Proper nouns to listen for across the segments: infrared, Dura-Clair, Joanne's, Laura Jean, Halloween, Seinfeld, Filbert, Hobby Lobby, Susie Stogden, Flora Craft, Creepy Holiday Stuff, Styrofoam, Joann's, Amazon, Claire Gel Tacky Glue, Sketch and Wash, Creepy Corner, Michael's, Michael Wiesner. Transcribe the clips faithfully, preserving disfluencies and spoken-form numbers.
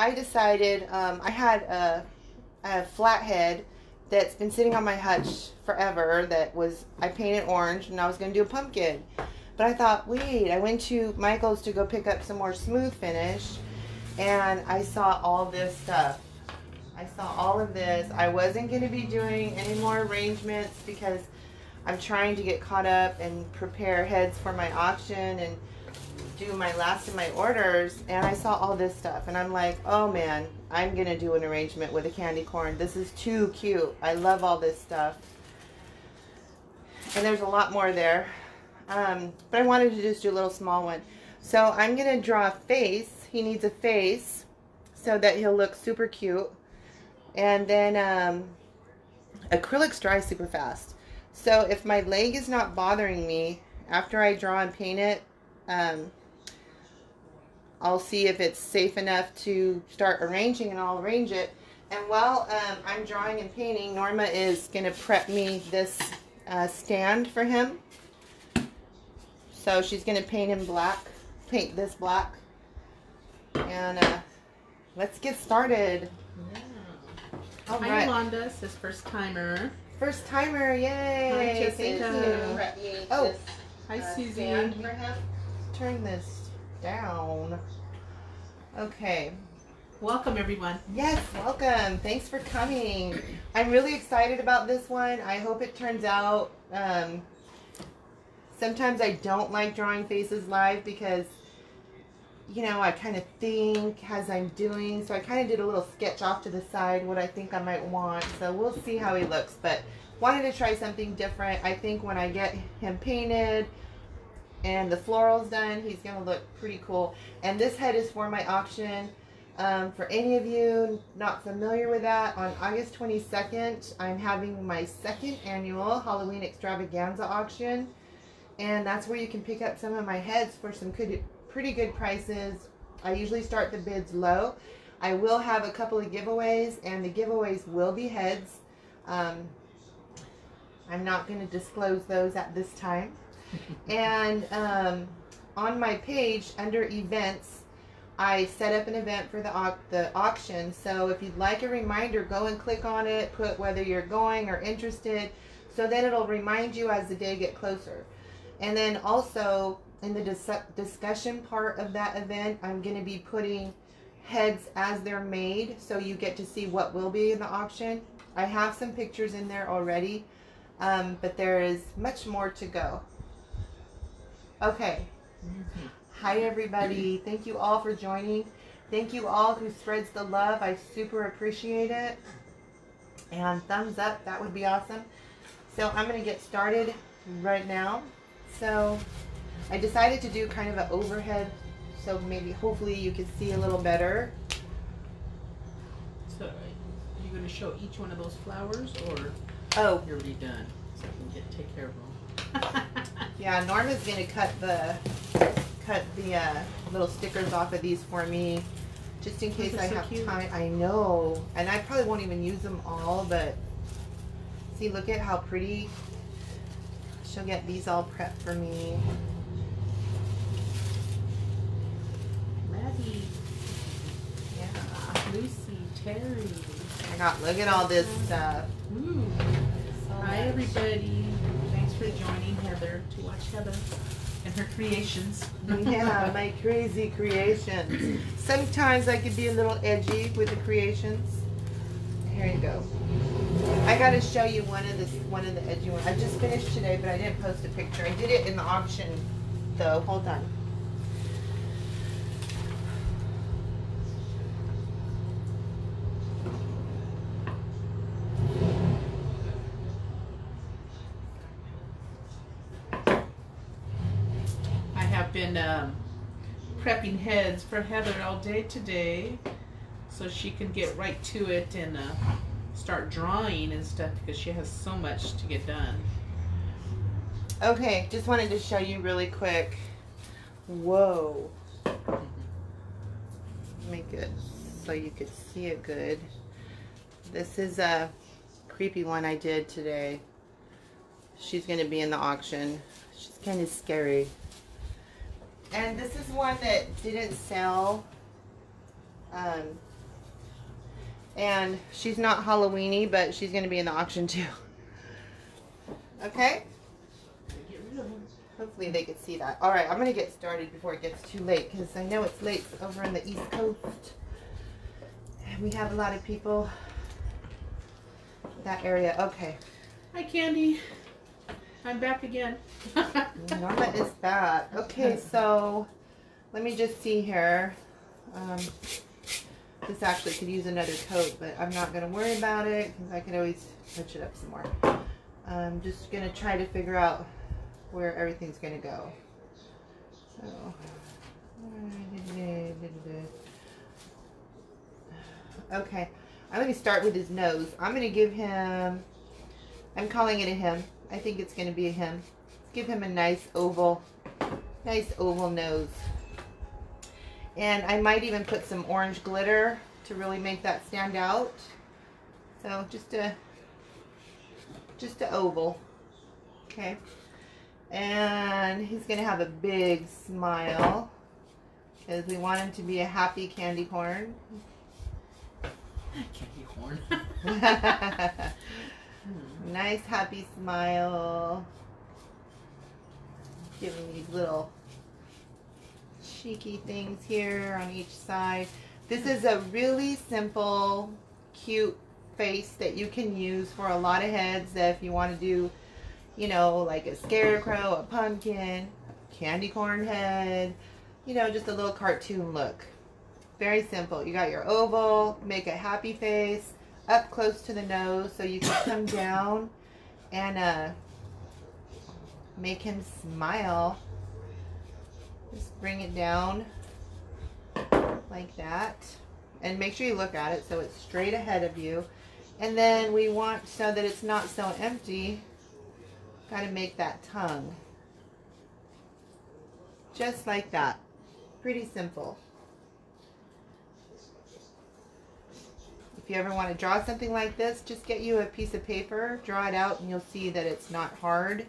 I decided, um, I had a, a flathead that's been sitting on my hutch forever that was, I painted orange, and I was going to do a pumpkin. But I thought, wait, I went to Michael's to go pick up some more smooth finish, and I saw all this stuff. I saw all of this. I wasn't going to be doing any more arrangements because I'm trying to get caught up and prepare heads for my auction and do my last of my orders, and I saw all this stuff, and I'm like, oh man, I'm gonna do an arrangement with a candy corn. This is too cute. I love all this stuff, and there's a lot more there, um, but I wanted to just do a little small one. So I'm gonna draw a face. He needs a face so that he'll look super cute, and then um, acrylics dry super fast. So if my leg is not bothering me after I draw and paint it, um, I'll see if it's safe enough to start arranging, and I'll arrange it. And while um, I'm drawing and painting, Norma is going to prep me this uh, stand for him. So she's going to paint him black, paint this black, and uh, let's get started. Yeah. All right. Hi, Yolanda. It's his first timer. First timer, yay! Hi, thank you. you. Oh, hi, uh, Susie. Turn this down. Okay. Welcome, everyone. Yes, welcome. Thanks for coming. I'm really excited about this one. I hope it turns out. Um, sometimes I don't like drawing faces live because, you know, I kind of think as I'm doing. So I kind of did a little sketch off to the side what I think I might want. So we'll see how he looks, but wanted to try something different. I think when I get him painted and the florals done, he's going to look pretty cool. And this head is for my auction. Um, for any of you not familiar with that, on August twenty-second, I'm having my second annual Halloween extravaganza auction. And that's where you can pick up some of my heads for some good, pretty good prices. I usually start the bids low. I will have a couple of giveaways, and the giveaways will be heads. Um, I'm not going to disclose those at this time. And um, on my page under events, I set up an event for the, au the auction. So if you'd like a reminder, go and click on it, put whether you're going or interested, so that it'll remind you as the day get closer. And then also, in the dis discussion part of that event, I'm going to be putting heads as they're made, so you get to see what will be in the auction. I have some pictures in there already, um, but there is much more to go. Okay. Hi, everybody. Thank you all for joining. Thank you all who spreads the love. I super appreciate it. And thumbs up. That would be awesome. So I'm going to get started right now. So I decided to do kind of an overhead, so maybe hopefully you can see a little better. So, are you going to show each one of those flowers, or oh, you're already done, so I can get take care of them? Yeah, Norma's going to cut the cut the uh, little stickers off of these for me, just in case I so have cute. time. I know, and I probably won't even use them all, but see, look at how pretty. She'll get these all prepped for me. Yeah. Lucy, Terry. I got, look at all this stuff. Ooh. So hi, everybody. Thanks for joining Heather to watch Heather and her creations. Yeah, my crazy creations. Sometimes I could be a little edgy with the creations. Here you go. I got to show you one of the one of the edgy ones. I just finished today, but I didn't post a picture. I did it in the auction, though. Hold on. I have been um, prepping heads for Heather all day today, so she can get right to it and Uh, start drawing and stuff, because she has so much to get done. Okay, just wanted to show you really quick. Whoa. Make it so you could see it good. This is a creepy one I did today. She's going to be in the auction. She's kind of scary. And this is one that didn't sell. Um, And she's not Halloween-y, but she's going to be in the auction too. Okay? Hopefully they can see that. All right, I'm going to get started before it gets too late, because I know it's late over in the East Coast. And we have a lot of people in that area. Okay. Hi, Candy. I'm back again. Norma is back. Okay, so let me just see here. Um, this actually could use another coat, but I'm not going to worry about it because I can always touch it up some more. I'm just going to try to figure out where everything's going to go. So, okay, I'm going to start with his nose. I'm going to give him, I'm calling it a hem. I think it's going to be a hem. Let's give him a nice oval, nice oval nose. And I might even put some orange glitter to really make that stand out. So just a, just a oval. Okay. And he's going to have a big smile because we want him to be a happy candy corn. Candy corn. Nice happy smile. Giving these little cheeky things here on each side. This is a really simple, cute face that you can use for a lot of heads. If you want to do, you know, like a scarecrow, a pumpkin, candy corn head, you know, just a little cartoon look. Very simple. You got your oval, make a happy face, up close to the nose so you can come down and uh, make him smile. Just bring it down like that. And make sure you look at it so it's straight ahead of you. And then we want, so that it's not so empty, got to make that tongue. Just like that. Pretty simple. If you ever want to draw something like this, just get you a piece of paper, draw it out, and you'll see that it's not hard.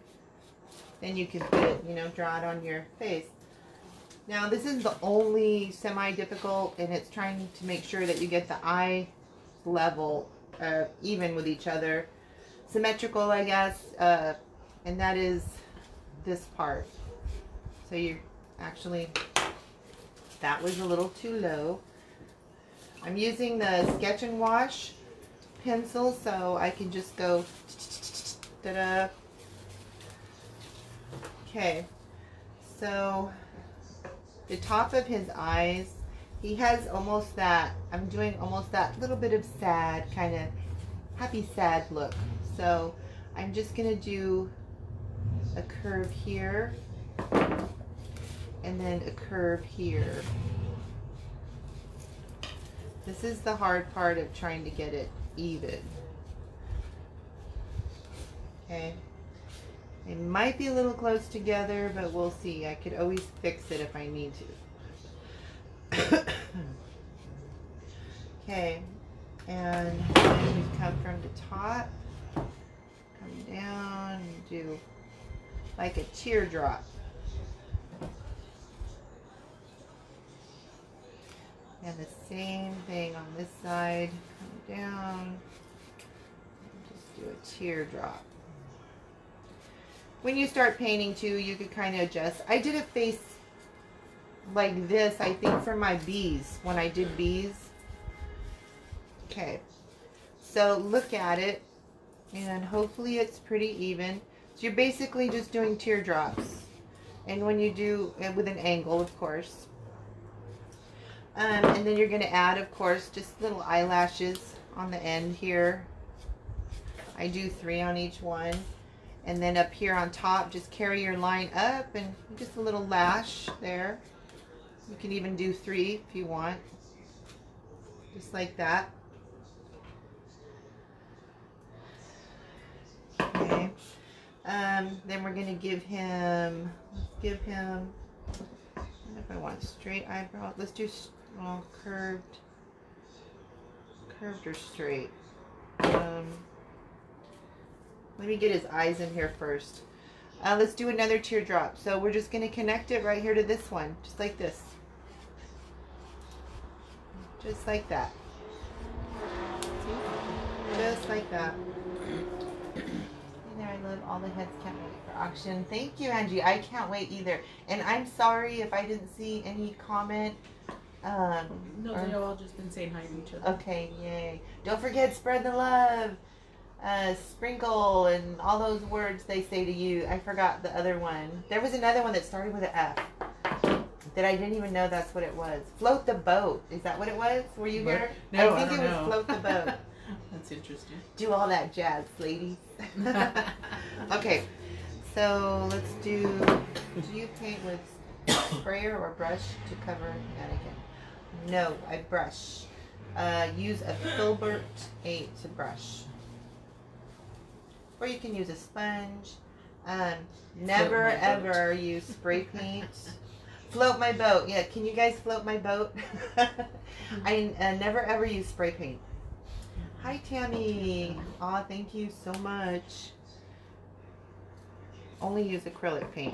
Then you can put it, you know, draw it on your face. Now, this is the only semi-difficult, and it's trying to make sure that you get the eye level uh, even with each other. Symmetrical, I guess, uh, and that is this part. So you're actually, that was a little too low. I'm using the Sketch and Wash pencil, so I can just go, ta-da. Okay, so the top of his eyes, he has almost that, I'm doing almost that little bit of sad, kind of happy sad look. So I'm just going to do a curve here and then a curve here. This is the hard part of trying to get it even. Okay. It might be a little close together, but we'll see. I could always fix it if I need to. Okay, and then we come from the top, come down, and do like a teardrop. And the same thing on this side, come down, just do a teardrop. When you start painting too, you could kind of adjust. I did a face like this, I think, for my bees, when I did bees. Okay, so look at it, and hopefully it's pretty even. So you're basically just doing teardrops, and when you do, with an angle, of course. Um, and then you're going to add, of course, just little eyelashes on the end here. I do three on each one. And then up here on top, just carry your line up and just a little lash there. You can even do three if you want. Just like that. Okay. Um, then we're going to give him, give him, I don't know if I want straight eyebrow. Let's do well, curved, curved or straight. Um, Let me get his eyes in here first. Uh, let's do another teardrop. So we're just going to connect it right here to this one, just like this. Just like that. Just like that. And there, I love all the heads. Can't wait for auction. Thank you, Angie. I can't wait either. And I'm sorry if I didn't see any comment. Um, no, they've all just been saying hi to each other. Okay, yay. Don't forget, spread the love. Uh, sprinkle and all those words they say to you. I forgot the other one. There was another one that started with an F that I didn't even know that's what it was. Float the boat. Is that what it was? Were you what? Here? No, I think I don't it was know. Float the boat. That's interesting. Do all that jazz, ladies. Okay, so let's do, do you paint with sprayer or brush to cover mannequin? No, I brush. Uh, use a Filbert eight to brush. Or you can use a sponge. Um, never ever use spray paint. Float my boat. Yeah, can you guys float my boat? I uh, never ever use spray paint. Hi, Tammy. Aw, thank you so much. Only use acrylic paint.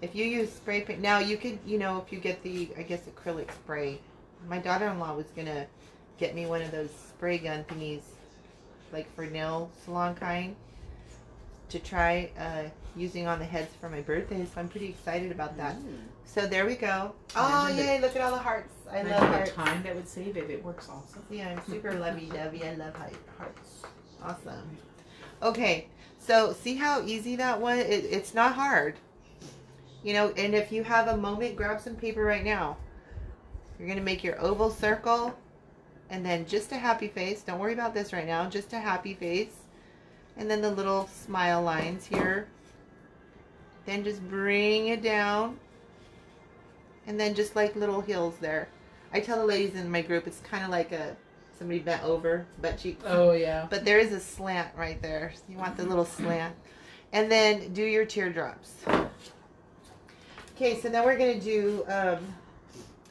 If you use spray paint, now you could, you know, if you get the, I guess, acrylic spray. My daughter-in-law was going to get me one of those spray gun thingies, like for nail salon kind, to try uh, using on the heads for my birthday. So I'm pretty excited about that. Mm. So there we go. Oh, yay, look at all the hearts. I, I love hearts. Time that would save it. It works awesome. Yeah, I'm super lovey-dovey. I love hearts. Awesome. Okay, so see how easy that was? It, it's not hard. You know, and if you have a moment, grab some paper right now. You're going to make your oval circle and then just a happy face. Don't worry about this right now. Just a happy face. And then the little smile lines here. Then just bring it down. And then just like little hills there. I tell the ladies in my group, it's kind of like a somebody bent over, butt cheeks. Oh, yeah. But there is a slant right there. You want the little slant. And then do your teardrops. Okay, so now we're going to do um,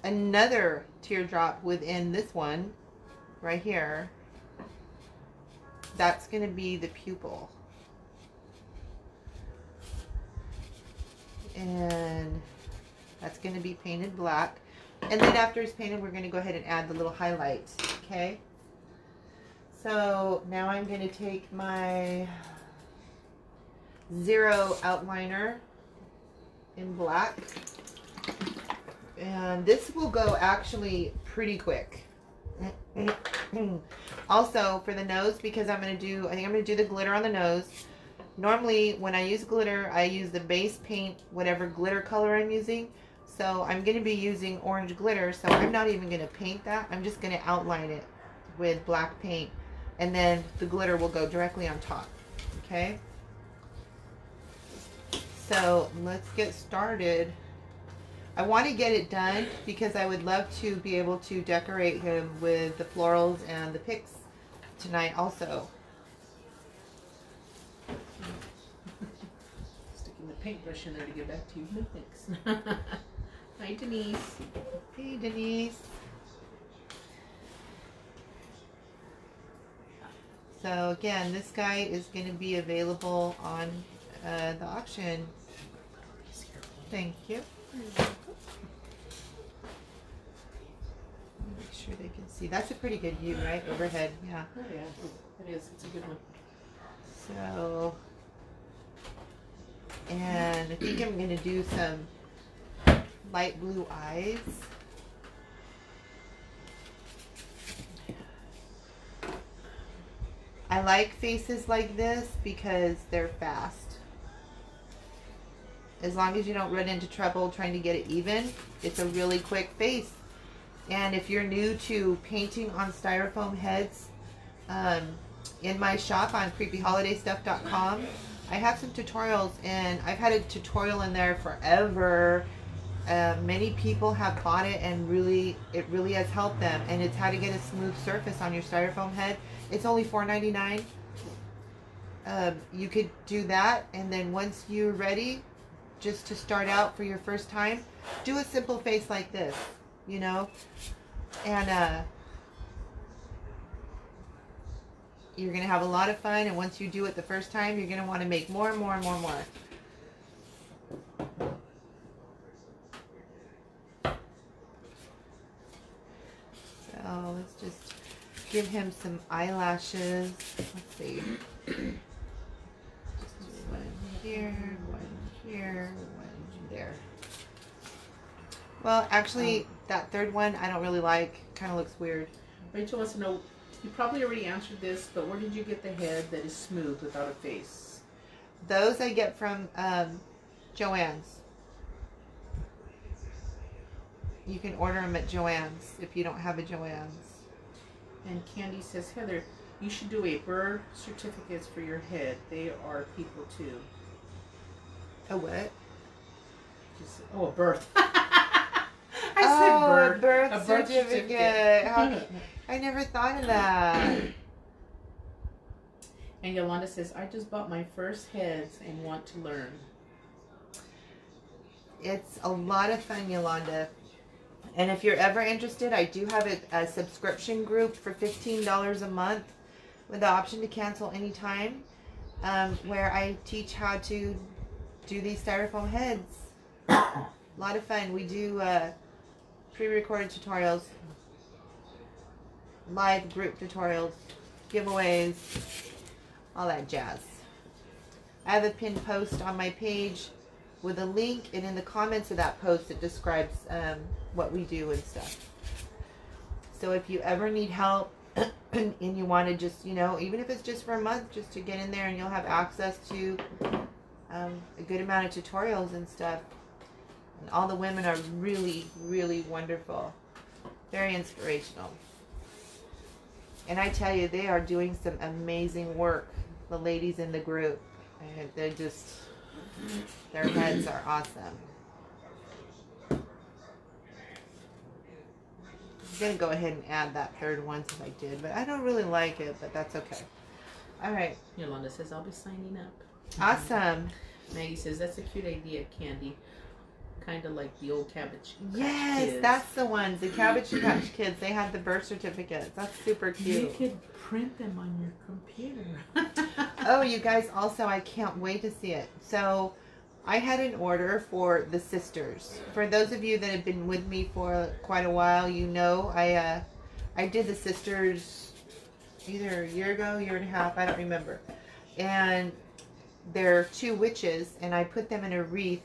another teardrop within this one right here. That's going to be the pupil. And that's going to be painted black. And then after it's painted, we're going to go ahead and add the little highlights. Okay. So now I'm going to take my zero outliner in black. And this will go actually pretty quick. Also for the nose, because I'm going to do, I think I'm going to do the glitter on the nose. Normally when I use glitter, I use the base paint, whatever glitter color I'm using. So I'm going to be using orange glitter. So I'm not even going to paint that. I'm just going to outline it with black paint. And then the glitter will go directly on top. Okay. So let's get started. I want to get it done because I would love to be able to decorate him with the florals and the picks tonight also. Sticking the paintbrush in there to get back to you. No thanks. Hi, Denise. Hey, Denise. So again, this guy is going to be available on uh, the auction. Thank you. Make sure they can see. That's a pretty good view, right? Overhead. Yeah. Oh, yeah. It is. It's a good one. So, and I think I'm going to do some light blue eyes. I like faces like this because they're fast. As long as you don't run into trouble trying to get it even, it's a really quick face. And if you're new to painting on Styrofoam heads, um, in my shop on creepy holiday stuff dot com, I have some tutorials, and I've had a tutorial in there forever. Uh, many people have bought it, and really, it really has helped them. And it's how to get a smooth surface on your Styrofoam head. It's only four ninety-nine. Um, you could do that, and then once you're ready, just to start out for your first time, do a simple face like this, you know, and uh, you're going to have a lot of fun. And once you do it the first time, you're going to want to make more and more and more and more. So let's just give him some eyelashes. Let's see. Just one here, one here, one there. Well, actually, um, that third one I don't really like. Kind of looks weird. Rachel wants to know, you probably already answered this, but where did you get the head that is smooth without a face? Those I get from um, Joann's. You can order them at Joann's if you don't have a Joann's. And Candy says, Heather, you should do a bird certificates for your head. They are people too. A what? Just, oh, a birth. I oh, said birth. A birth, a birth certificate. certificate. How, I never thought of that. And Yolanda says, I just bought my first heads and want to learn. It's a lot of fun, Yolanda. And if you're ever interested, I do have a, a subscription group for fifteen dollars a month with the option to cancel anytime, um, where I teach how to do these Styrofoam heads. A lot of fun. We do uh, pre-recorded tutorials, live group tutorials, giveaways, all that jazz. I have a pinned post on my page with a link, and in the comments of that post it describes um, what we do and stuff. So if you ever need help and you want to just, you know, even if it's just for a month, just to get in there, and you'll have access to um, a good amount of tutorials and stuff. And all the women are really, really wonderful. Very inspirational. And I tell you, they are doing some amazing work. The ladies in the group, and they're just, their heads are awesome. I'm going to go ahead and add that third one since I did, but I don't really like it, but that's okay. All right. Yolanda says, I'll be signing up. Awesome. Maggie says, that's a cute idea, Candy. Kind of like the old Cabbage Patch Yes, kids. That's the ones. The Cabbage Patch Kids, they had the birth certificates. That's super cute. You could print them on your computer. Oh, you guys, also, I can't wait to see it. So, I had an order for the sisters. For those of you that have been with me for quite a while, you know I uh, I did the sisters either a year ago, year and a half, I don't remember. And they're two witches, and I put them in a wreath.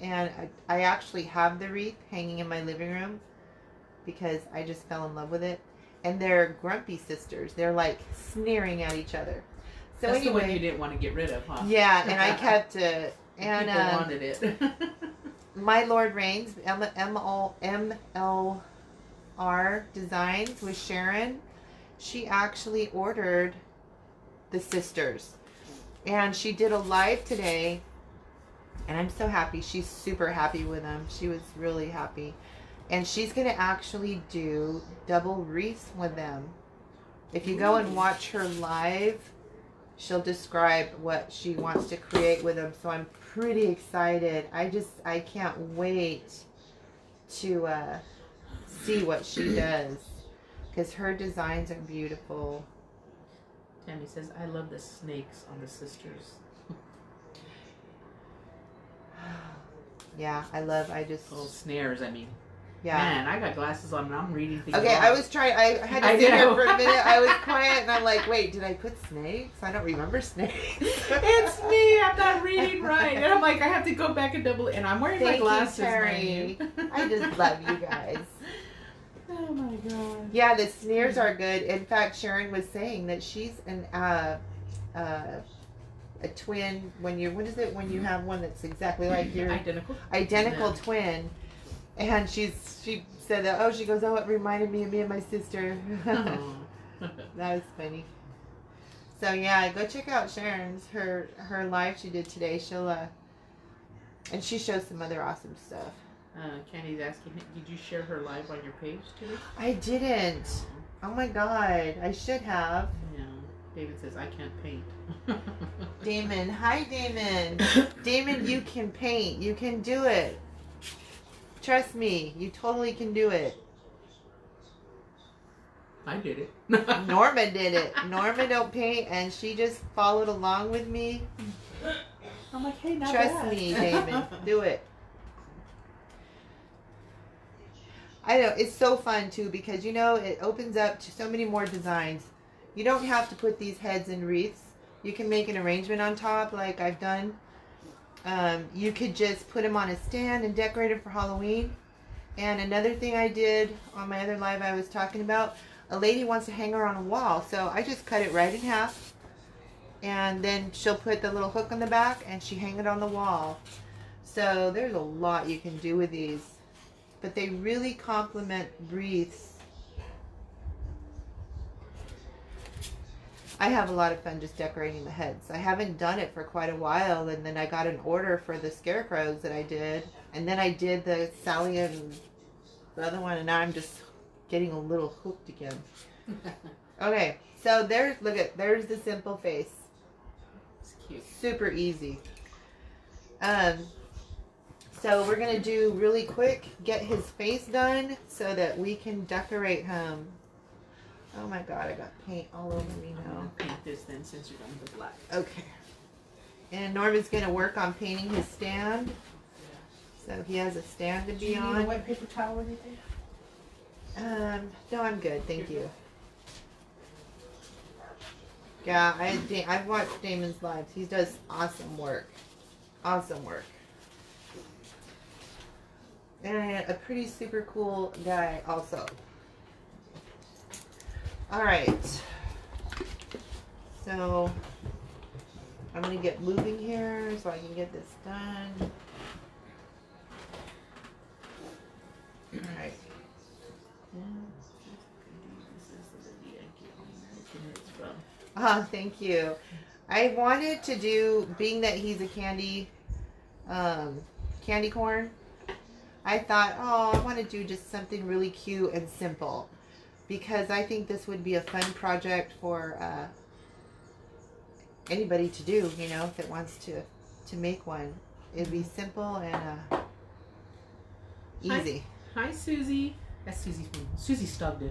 And I, I actually have the wreath hanging in my living room because I just fell in love with it. And they're grumpy sisters. They're like sneering at each other. So That's anyway, the one you didn't want to get rid of, huh? Yeah, and I kept it. And, People um, wanted it. My Lord Reigns, M L R Designs with Sharon. She actually ordered the sisters. And she did a live today. And I'm so happy. She's super happy with them. She was really happy. And she's going to actually do double wreaths with them. If you go and watch her live, she'll describe what she wants to create with them. So I'm pretty excited. I just, I can't wait to uh, see what she does. Because her designs are beautiful. Tammy says, I love the snakes on the sisters. Yeah, I love, I just... Little snares, I mean. Yeah. Man, I got glasses on and I'm reading things. Okay, wrong. I was trying, I had to I sit know. here for a minute. I was quiet and I'm like, wait, did I put snakes? I don't remember snakes. It's me, I'm not reading right. And I'm like, I have to go back and double, and I'm wearing Thank my glasses. You, Terry. I just love you guys. Oh my God. Yeah, the snares are good. In fact, Sharon was saying that she's an, uh, uh, a twin when you what is it when you have one that's exactly like your identical identical no. twin, and she's she said that oh she goes oh it reminded me of me and my sister. Oh. That was funny. So yeah, go check out Sharon's her her live she did today. She'll uh and she shows some other awesome stuff. uh Candy's asking, did you share her live on your page too? I didn't. Oh my God, I should have. Yeah. David says, I can't paint. Damon. Hi, Damon. Damon, you can paint. You can do it. Trust me. You totally can do it. I did it. Norma did it. Norma don't paint, and she just followed along with me. I'm like, hey, not Trust bad. me, Damon. Do it. I know it's so fun too, because you know it opens up to so many more designs. You don't have to put these heads in wreaths. You can make an arrangement on top like I've done. Um, you could just put them on a stand and decorate it for Halloween. And another thing I did on my other live I was talking about, a lady wants to hang her on a wall. So I just cut it right in half. And then she'll put the little hook on the back and she hang it on the wall. So there's a lot you can do with these. But they really complement wreaths. I have a lot of fun just decorating the heads. I haven't done it for quite a while, and then I got an order for the scarecrows that I did. And then I did the Sally and the other one, and now I'm just getting a little hooked again. Okay, so there's, look at, there's the simple face. It's cute. Super easy. Um, so we're going to do really quick, get his face done so that we can decorate him. Oh my god, I got paint all over me now. I'm gonna paint this then since you're done with black. Okay. And Norman's going to work on painting his stand. So he has a stand to be on. Do you need a wet paper towel or anything? Um, no, I'm good. Thank you. Yeah, I, I've watched Damon's lives. He does awesome work. Awesome work. And a pretty super cool guy also. Alright, so I'm going to get moving here so I can get this done. Alright. Oh, thank you. I wanted to do, being that he's a candy, um, candy corn, I thought, oh, I want to do just something really cute and simple. Because I think this would be a fun project for uh, anybody to do, you know, if it wants to, to make one. It'd be simple and uh, easy. Hi, hi Susie. That's Susie's name. Susie Stogden.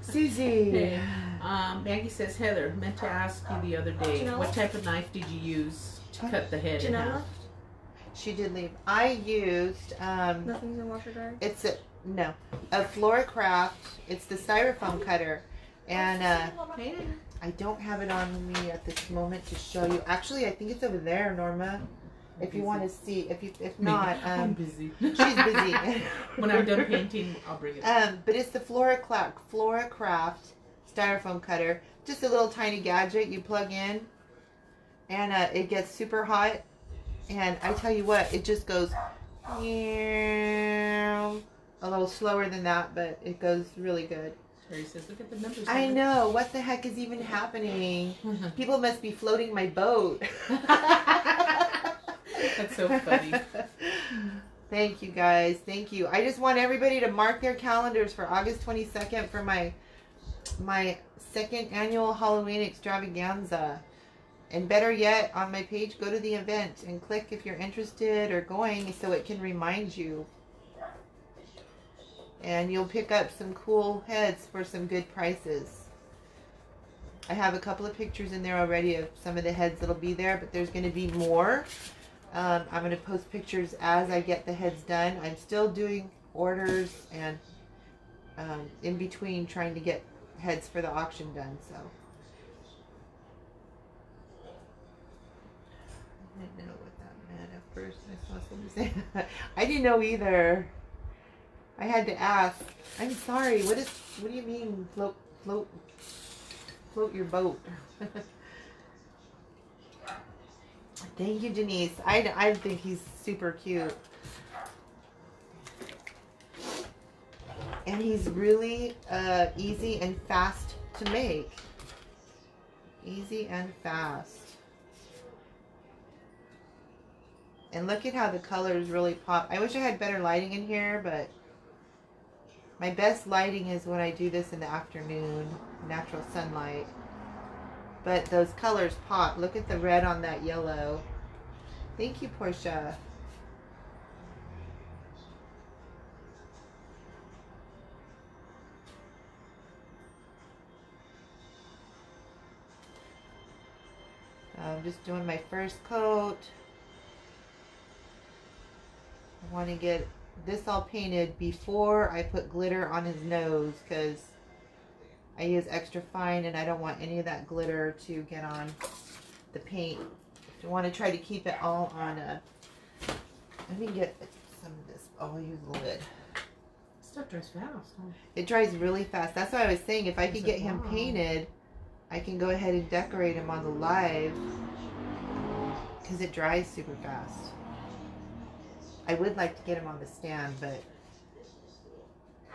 Susie. Hey. Um, Maggie says, Heather, meant to ask you the other day, Janelle? What type of knife did you use to huh? cut the head Janelle? In half? She did leave. I used... Um, Nothing's in washer dryer? It's a... No, a Flora Craft. It's the Styrofoam cutter, and uh, I don't have it on me at this moment to show you. Actually, I think it's over there, Norma. If you want to see, if you, if not, um, I'm busy. She's busy. When I'm done painting, I'll bring it. Um, but it's the Flora Craft, Flora Craft Styrofoam cutter. Just a little tiny gadget you plug in, and uh, it gets super hot. And I tell you what, it just goes. Yeah. A little slower than that, but it goes really good. Terry says, look at the numbers. I know. What the heck is even happening? People must be floating my boat. That's so funny. Thank you, guys. Thank you. I just want everybody to mark their calendars for August twenty-second for my my second annual Halloween extravaganza. And better yet, on my page, go to the event and click if you're interested or going so it can remind you. And you'll pick up some cool heads for some good prices. I have a couple of pictures in there already of some of the heads that'll be there, but there's going to be more. Um, I'm going to post pictures as I get the heads done. I'm still doing orders and um, in between trying to get heads for the auction done. So I didn't know what that meant at first. I saw somebody say that. I didn't know either. I had to ask. I'm sorry. What is? What do you mean float, float, float your boat? Thank you, Denise. I, I think he's super cute, and he's really uh, easy and fast to make. Easy and fast. And look at how the colors really pop. I wish I had better lighting in here, but. My best lighting is when I do this in the afternoon, natural sunlight. But those colors pop. Look at the red on that yellow. Thank you, Portia. I'm just doing my first coat. I want to get this all painted before I put glitter on his nose, because I use extra fine and I don't want any of that glitter to get on the paint. I want to try to keep it all on a, let me get some of this. Oh, I'll use the lid. Stuff dries fast. Huh? It dries really fast. That's what I was saying. If I could get him painted, I can go ahead and decorate him on the live, because it dries super fast. I would like to get him on the stand, but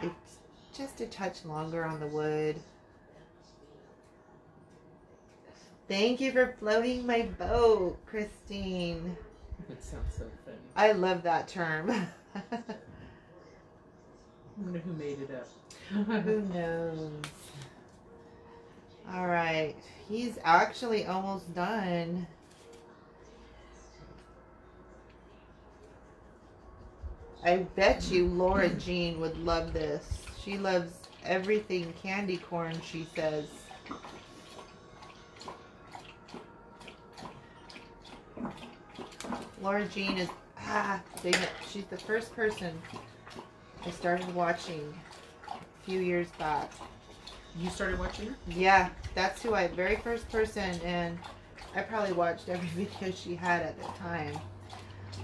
it's just a touch longer on the wood. Thank you for floating my boat, Christine. It sounds so funny. I love that term. I wonder who made it up. Who knows? All right. He's actually almost done. I bet you Laura Jean would love this. She loves everything candy corn, she says. Laura Jean is, ah, dang it. She's the first person I started watching a few years back. You started watching her? Yeah, that's who I, very first person, and I probably watched every video she had at the time.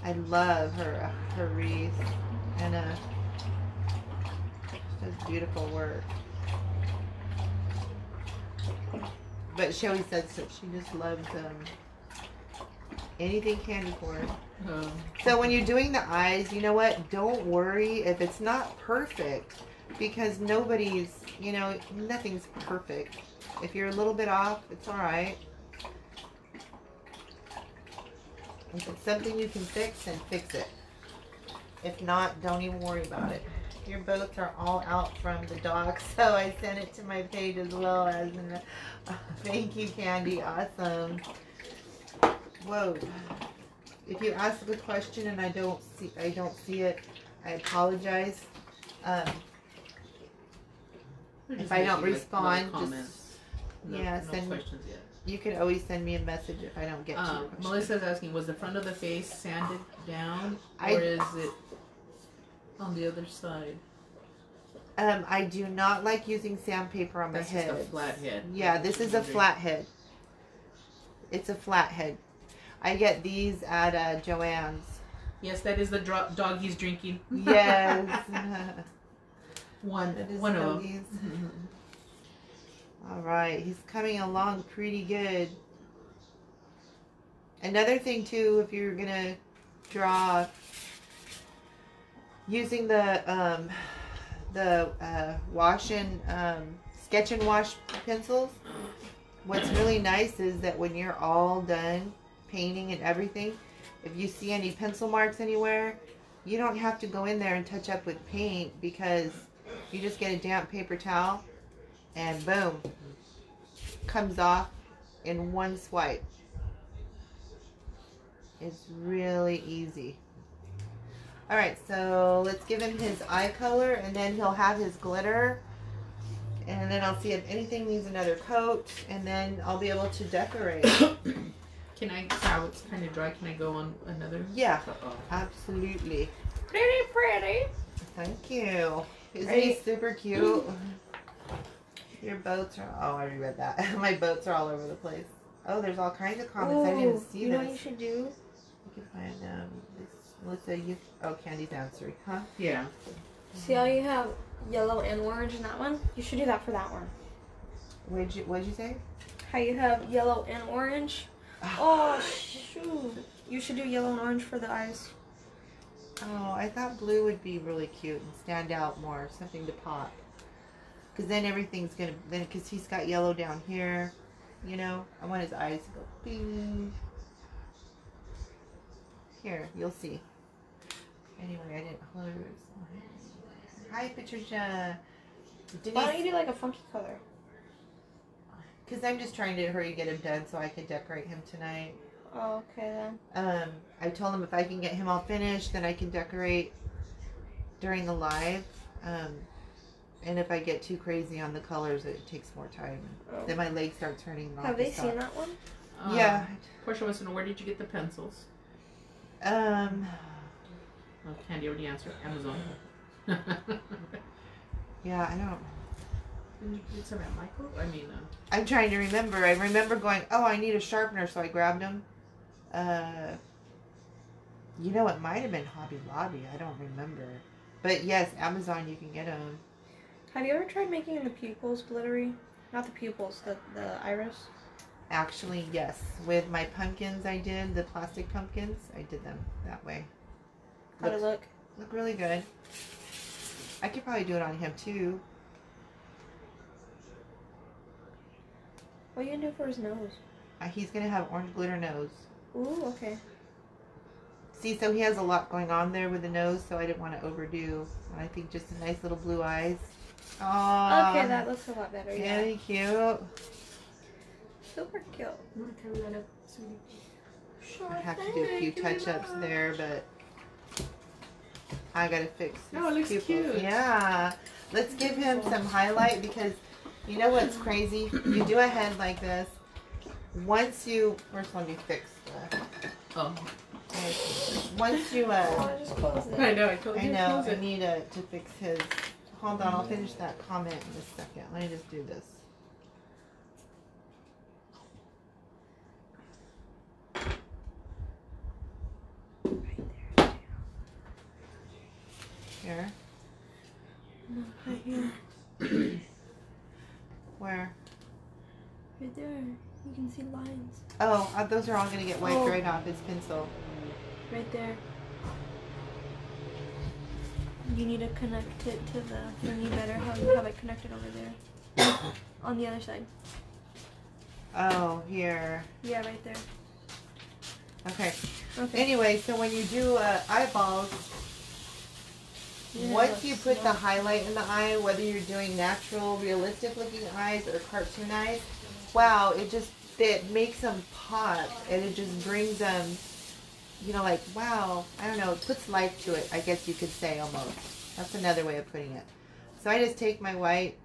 I love her, her wreath, and uh, she does beautiful work. But she always says that she just loves um, anything candy corn. Oh. So when you're doing the eyes, you know what? Don't worry if it's not perfect, because nobody's, you know, nothing's perfect. If you're a little bit off, it's all right. If it's something you can fix, then fix it. If not, don't even worry about it. Your boats are all out from the dock, so I sent it to my page as well as in a, uh, thank you, Candy. Awesome. Whoa. If you ask a question and I don't see, I don't see it, I apologize. Um, if I don't respond, like, no just no, yeah, no send questions yet. You can always send me a message if I don't get to um, your Melissa's asking, was the front of the face sanded down, I, or is it on the other side? Um, I do not like using sandpaper on my head. That's a flat head. Yeah, this is a flat head. It's a flat head. I get these at uh, Joann's. Yes, that is the dog he's drinking. Yes. one one of them. Mm-hmm. All right, he's coming along pretty good. Another thing too, if you're gonna draw using the um, the uh, wash and um, sketch and wash pencils, what's really nice is that when you're all done painting and everything, if you see any pencil marks anywhere, you don't have to go in there and touch up with paint, because you just get a damp paper towel and boom, comes off in one swipe. It's really easy. All right, so let's give him his eye color, and then he'll have his glitter, and then I'll see if anything needs another coat, and then I'll be able to decorate. Can I, how it's kind of dry, can I go on another? Yeah, uh-oh. Absolutely. Pretty, pretty. Thank you. Isn't right. He super cute? Your boats are, oh, I reread that. My boats are all over the place. Oh, there's all kinds of comments. Ooh, I didn't see this. You know this. What you should do? You can find, um, this, Melissa, you, oh, Candy's answering, huh? Yeah. See how you have yellow and orange in that one? You should do that for that one. What'd you, what'd you say? How you have yellow and orange. Oh, shoot. You should do yellow and orange for the eyes. Oh, I thought blue would be really cute and stand out more, something to pop. Because then everything's going to, then because he's got yellow down here, you know. I want his eyes to go bing. Here, you'll see. Anyway, I didn't close. Hi, Patricia. Denise, why don't you do like a funky color? Because I'm just trying to hurry and get him done so I can decorate him tonight. Oh, okay then. Um, I told him if I can get him all finished, then I can decorate during the live. Um... And if I get too crazy on the colors, it takes more time. Oh. Then my legs start turning off. Have they seen that one? Um, yeah. Portia wants to know, where did you get the pencils? Um, Well, Candy already answered Amazon. Yeah, I don't. Did you get some at Michael's? I mean, uh... I'm trying to remember. I remember going, oh, I need a sharpener, so I grabbed them. Uh, you know, it might have been Hobby Lobby. I don't remember. But yes, Amazon, you can get them. Have you ever tried making the pupils glittery? Not the pupils, the, the iris? Actually, yes. With my pumpkins I did, the plastic pumpkins, I did them that way. How'd it look? Look really good. I could probably do it on him too. What are you gonna do for his nose? Uh, he's gonna have orange glitter nose. Ooh, okay. See, so he has a lot going on there with the nose, so I didn't want to overdo. And I think just a nice little blue eyes. Aww. Okay, that looks a lot better. Very yeah. cute. Super cute. I have to do a few touch-ups there, but I gotta fix his No, it looks pupils. Cute. Yeah. Let's give him some highlight because you know what's crazy? You do a head like this. Once you first let me fix the oh. Once you uh oh, I, just close it. I know I told you. I know I need a, to fix his hold on, I'll finish that comment in a second. Let me just do this. Here. No, right here. Where? Right there. You can see lines. Oh, uh, those are all gonna get wiped oh. right off his pencil. Right there. You need to connect it to the thingy better. How you have it connected over there? On the other side. Oh, here. Yeah, right there. Okay. Okay. Anyway, so when you do uh, eyeballs. Yeah, once you put the highlight in the eye, whether you're doing natural, realistic-looking eyes or cartoon eyes, wow, it just, it makes them pop, and it just brings them, you know, like, wow, I don't know, it puts life to it, I guess you could say, almost. That's another way of putting it. So I just take my white,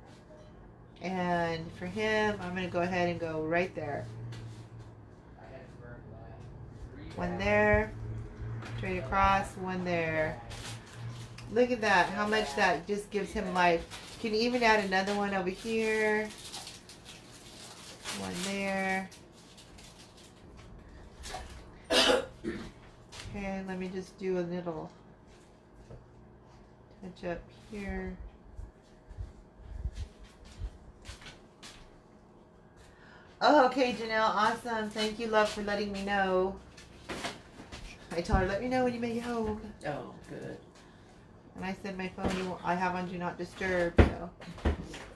and for him, I'm going to go ahead and go right there. One there, straight across, one there. Look at that, how much that just gives him life. You can even add another one over here. One there. Okay, let me just do a little touch up here. Oh, okay, Janelle, awesome. Thank you, love, for letting me know. I told her, let me know when you make it home. Oh, good. And I said my phone you, I have on Do Not Disturb. So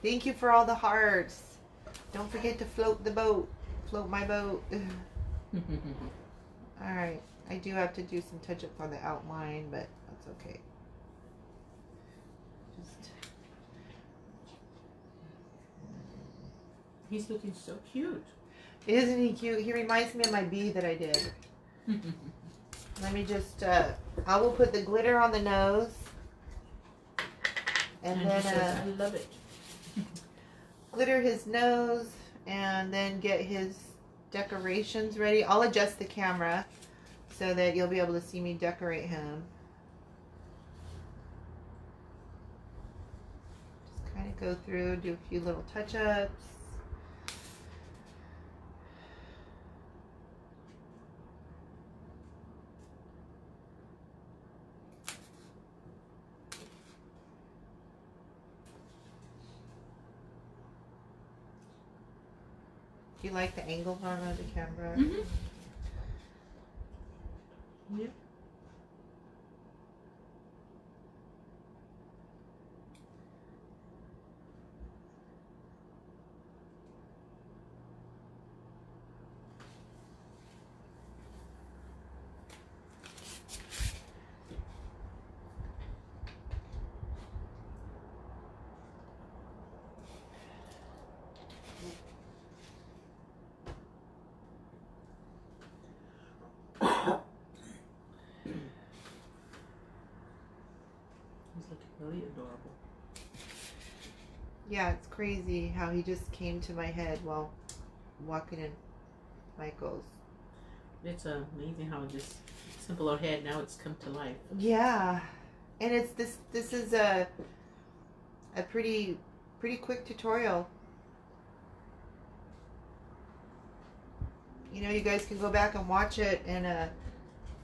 thank you for all the hearts. Don't forget to float the boat. Float my boat. Alright. I do have to do some touch-ups on the outline, but that's okay. Just... He's looking so cute. Isn't he cute? He reminds me of my bee that I did. Let me just, uh, I will put the glitter on the nose. And, and then says, uh, I love it. Glitter his nose and then get his decorations ready. I'll adjust the camera so that you'll be able to see me decorate him. Just kind of go through, do a few little touch-ups. Do you like the angle arm of the camera? Mm-hmm. Yep. Yeah, it's crazy how he just came to my head while walking in Michael's. It's amazing how it just Simple old head, now it's come to life. Yeah. And it's this this is a a pretty pretty quick tutorial. You know, you guys can go back and watch it and uh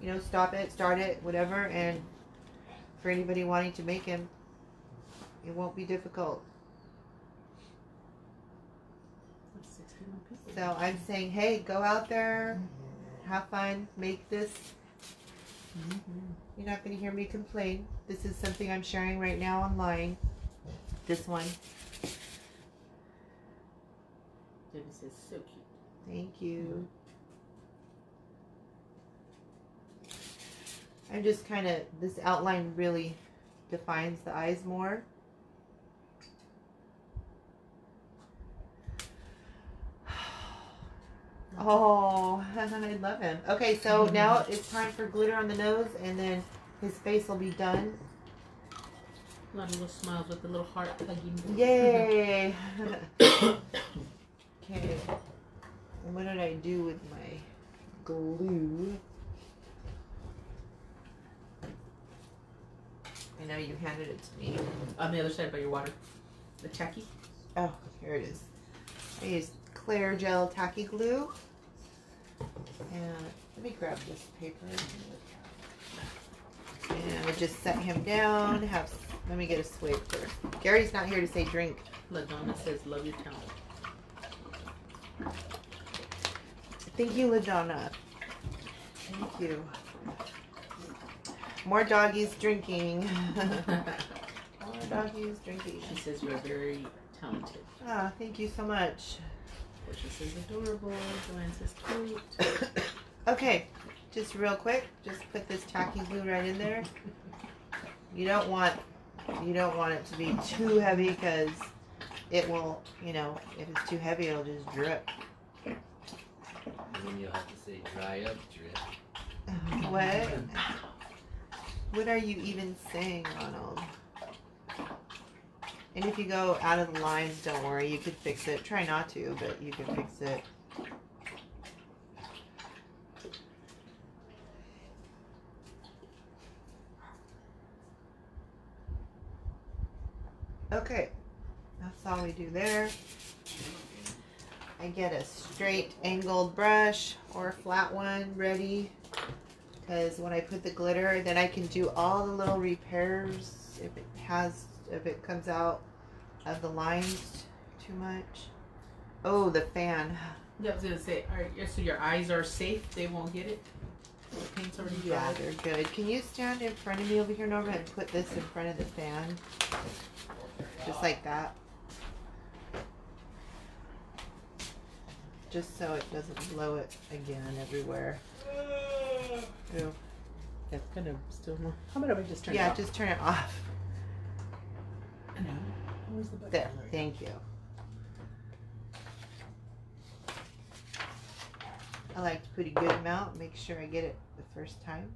you know, stop it, start it, whatever, and for anybody wanting to make him, it won't be difficult. So I'm saying, hey, go out there, have fun, make this. Mm-hmm. You're not going to hear me complain. This is something I'm sharing right now online. This one. This is so cute. Thank you. Mm-hmm. I'm just kind of, this outline really defines the eyes more. Oh, I love him. Okay, so mm-hmm. now it's time for glitter on the nose, and then his face will be done. A lot of little smiles with the little heart hugging. Yay! Okay, what did I do with my glue? I know you handed it to me. On the other side by your water. The tacky? Oh, here it is. I used Claire Gel Tacky Glue. And let me grab this paper. And we'll just set him down. Have let me get a swig first. Gary's not here to say drink. LaDonna says love your talent. Thank you, LaDonna. Thank you. More doggies drinking. More doggies drinking. She says you are very talented. Ah, thank you so much. This is adorable. Joann's is cute. Okay, just real quick, just put this tacky glue right in there. You don't want, you don't want it to be too heavy because it will, you know, if it's too heavy, it'll just drip. And then you'll have to say dry up drip. What? What are you even saying, Ronald? And if you go out of the lines, don't worry, you could fix it. Try not to, but you can fix it. Okay, that's all we do there. I get a straight angled brush or a flat one ready, because when I put the glitter, then I can do all the little repairs if it has, if it comes out of the lines too much. Oh, the fan. Yeah, I was gonna say, all right, so your eyes are safe, they won't get it. The paint's already yeah, dry. They're good. Can you stand in front of me over here, Norma, and put this in front of the fan? Just like that. Just so it doesn't blow it again everywhere. Ooh. That's gonna still more. How about if I just turn yeah, it off? Yeah, just turn it off. The there, thank you. I like to put a good amount, make sure I get it the first time.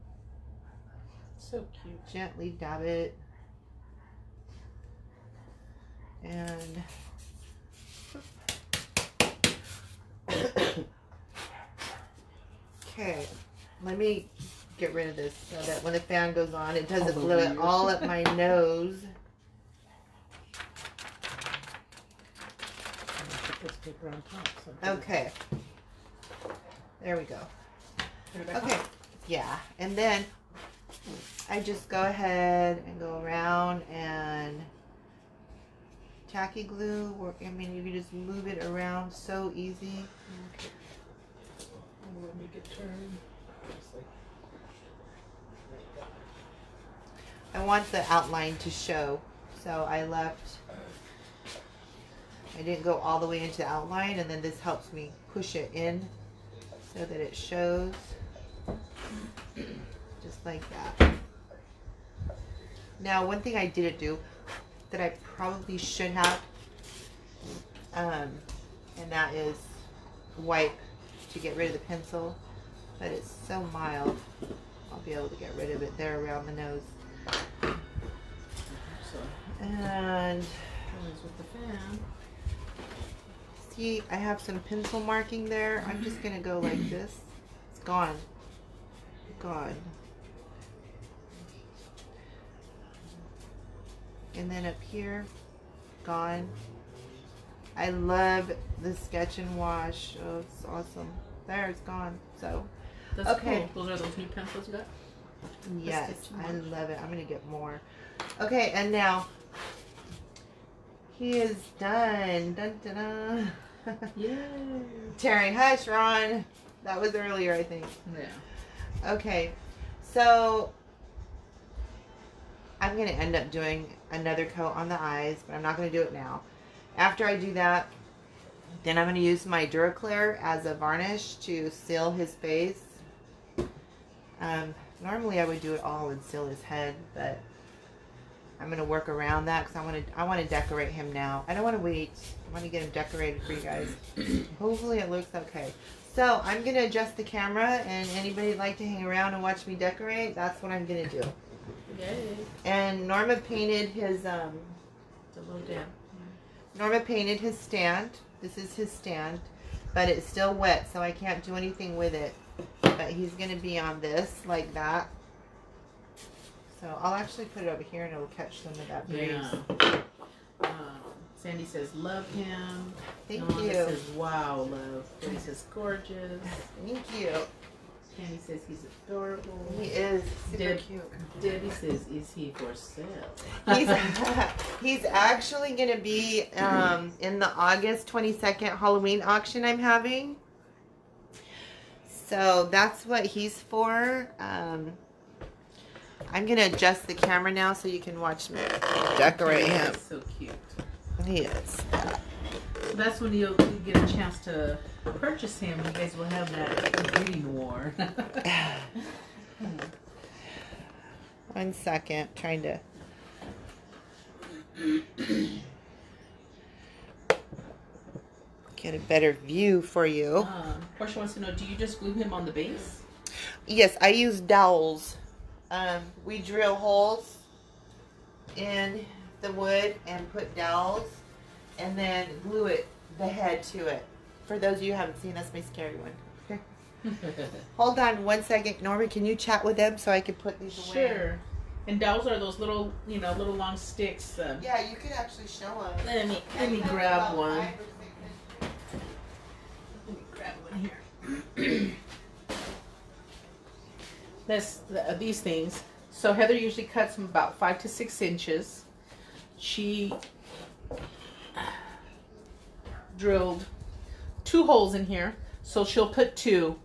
So cute. Gently dab it. And okay, let me get rid of this so that when the fan goes on, it doesn't blow it all up my nose. This paper on top, so okay, there we go. Okay, yeah, and then I just go ahead and go around and tacky glue, or I mean you can just move it around so easy. Okay. We'll make it turn. I want the outline to show, so I left, I didn't go all the way into the outline, and then this helps me push it in so that it shows just like that. Now, one thing I didn't do that I probably should have, um, and that is wipe to get rid of the pencil, but it's so mild, I'll be able to get rid of it there around the nose. And with the fan. See, I have some pencil marking there. I'm just going to go like this. It's gone. God. And then up here, gone. I love the Sketch and Wash. Oh, it's awesome. There, it's gone. So, that's okay. Cool. Those are those new pencils you got? Yes, I love it. I'm going to get more. Okay, and now he is done. Dun, dun, dun. Yeah. Terry, hush, Ron. That was earlier, I think. Yeah. Okay, so I'm going to end up doing another coat on the eyes, but I'm not going to do it now. After I do that, then I'm going to use my Dura-Clair as a varnish to seal his face. Um, normally I would do it all and seal his head, but I'm going to work around that because I want to I want to decorate him now. I don't want to wait. I want to get him decorated for you guys. Hopefully it looks okay. So I'm going to adjust the camera, and anybody would like to hang around and watch me decorate, that's what I'm going to do. Yay. And Norma painted his um. It's a little damp. Norma painted his stand. This is his stand, but it's still wet, so I can't do anything with it. But he's gonna be on this like that. So I'll actually put it over here, and it'll catch some of that breeze. Yeah. Um, Sandy says, "Love him." Thank Norma you. Says, "Wow, love." He says, "Gorgeous." Thank you. Sandy says he's adorable. He is super Deb, cute. Debbie says, "Is he for sale?" He's, he's actually going to be um, in the August twenty-second Halloween auction I'm having. So that's what he's for. Um, I'm going to adjust the camera now so you can watch me decorate him. He's so cute. He is. So that's when you'll get a chance to purchase him. You guys will have that beauty noir. One second, trying to. Get a better view for you. Uh, Portia wants to know, do you just glue him on the base? Yes, I use dowels. Um, we drill holes in the wood and put dowels, and then glue it, the head to it. For those of you who haven't seen, that's my scary one. Hold on one second, Norma. Can you chat with them so I can put these away? Sure. And dowels are those little, you know, little long sticks. Um, yeah, you could actually show them. Let me, let me grab one. Let me grab one here. That's the, uh, these things. So Heather usually cuts them about five to six inches. She drilled two holes in here, so she'll put two,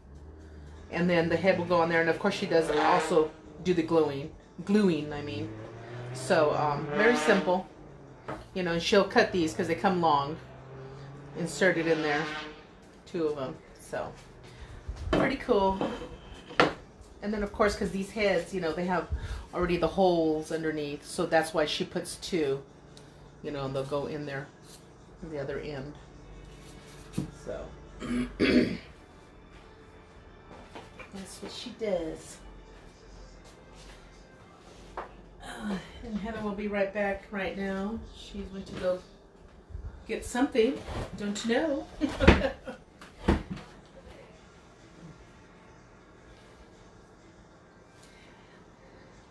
and then the head will go on there. And of course she does also do the gluing gluing I mean, so um very simple, you know. And she'll cut these because they come long, insert it in there, two of them, so pretty cool. And then of course, because these heads, you know, they have already the holes underneath, so that's why she puts two, you know, and they'll go in there on the other end. So that's what she does. Uh, and Heather will be right back right now. She's going to go get something. Don't you know?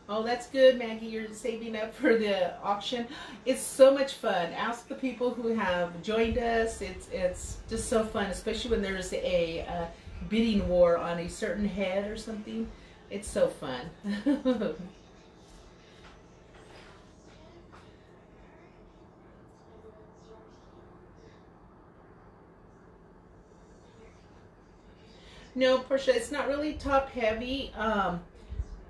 Oh, that's good, Maggie. You're saving up for the auction. It's so much fun. Ask the people who have joined us. It's it's just so fun, especially when there's a uh, bidding war on a certain head or something. It's so fun. No, Portia, it's not really top heavy. Um,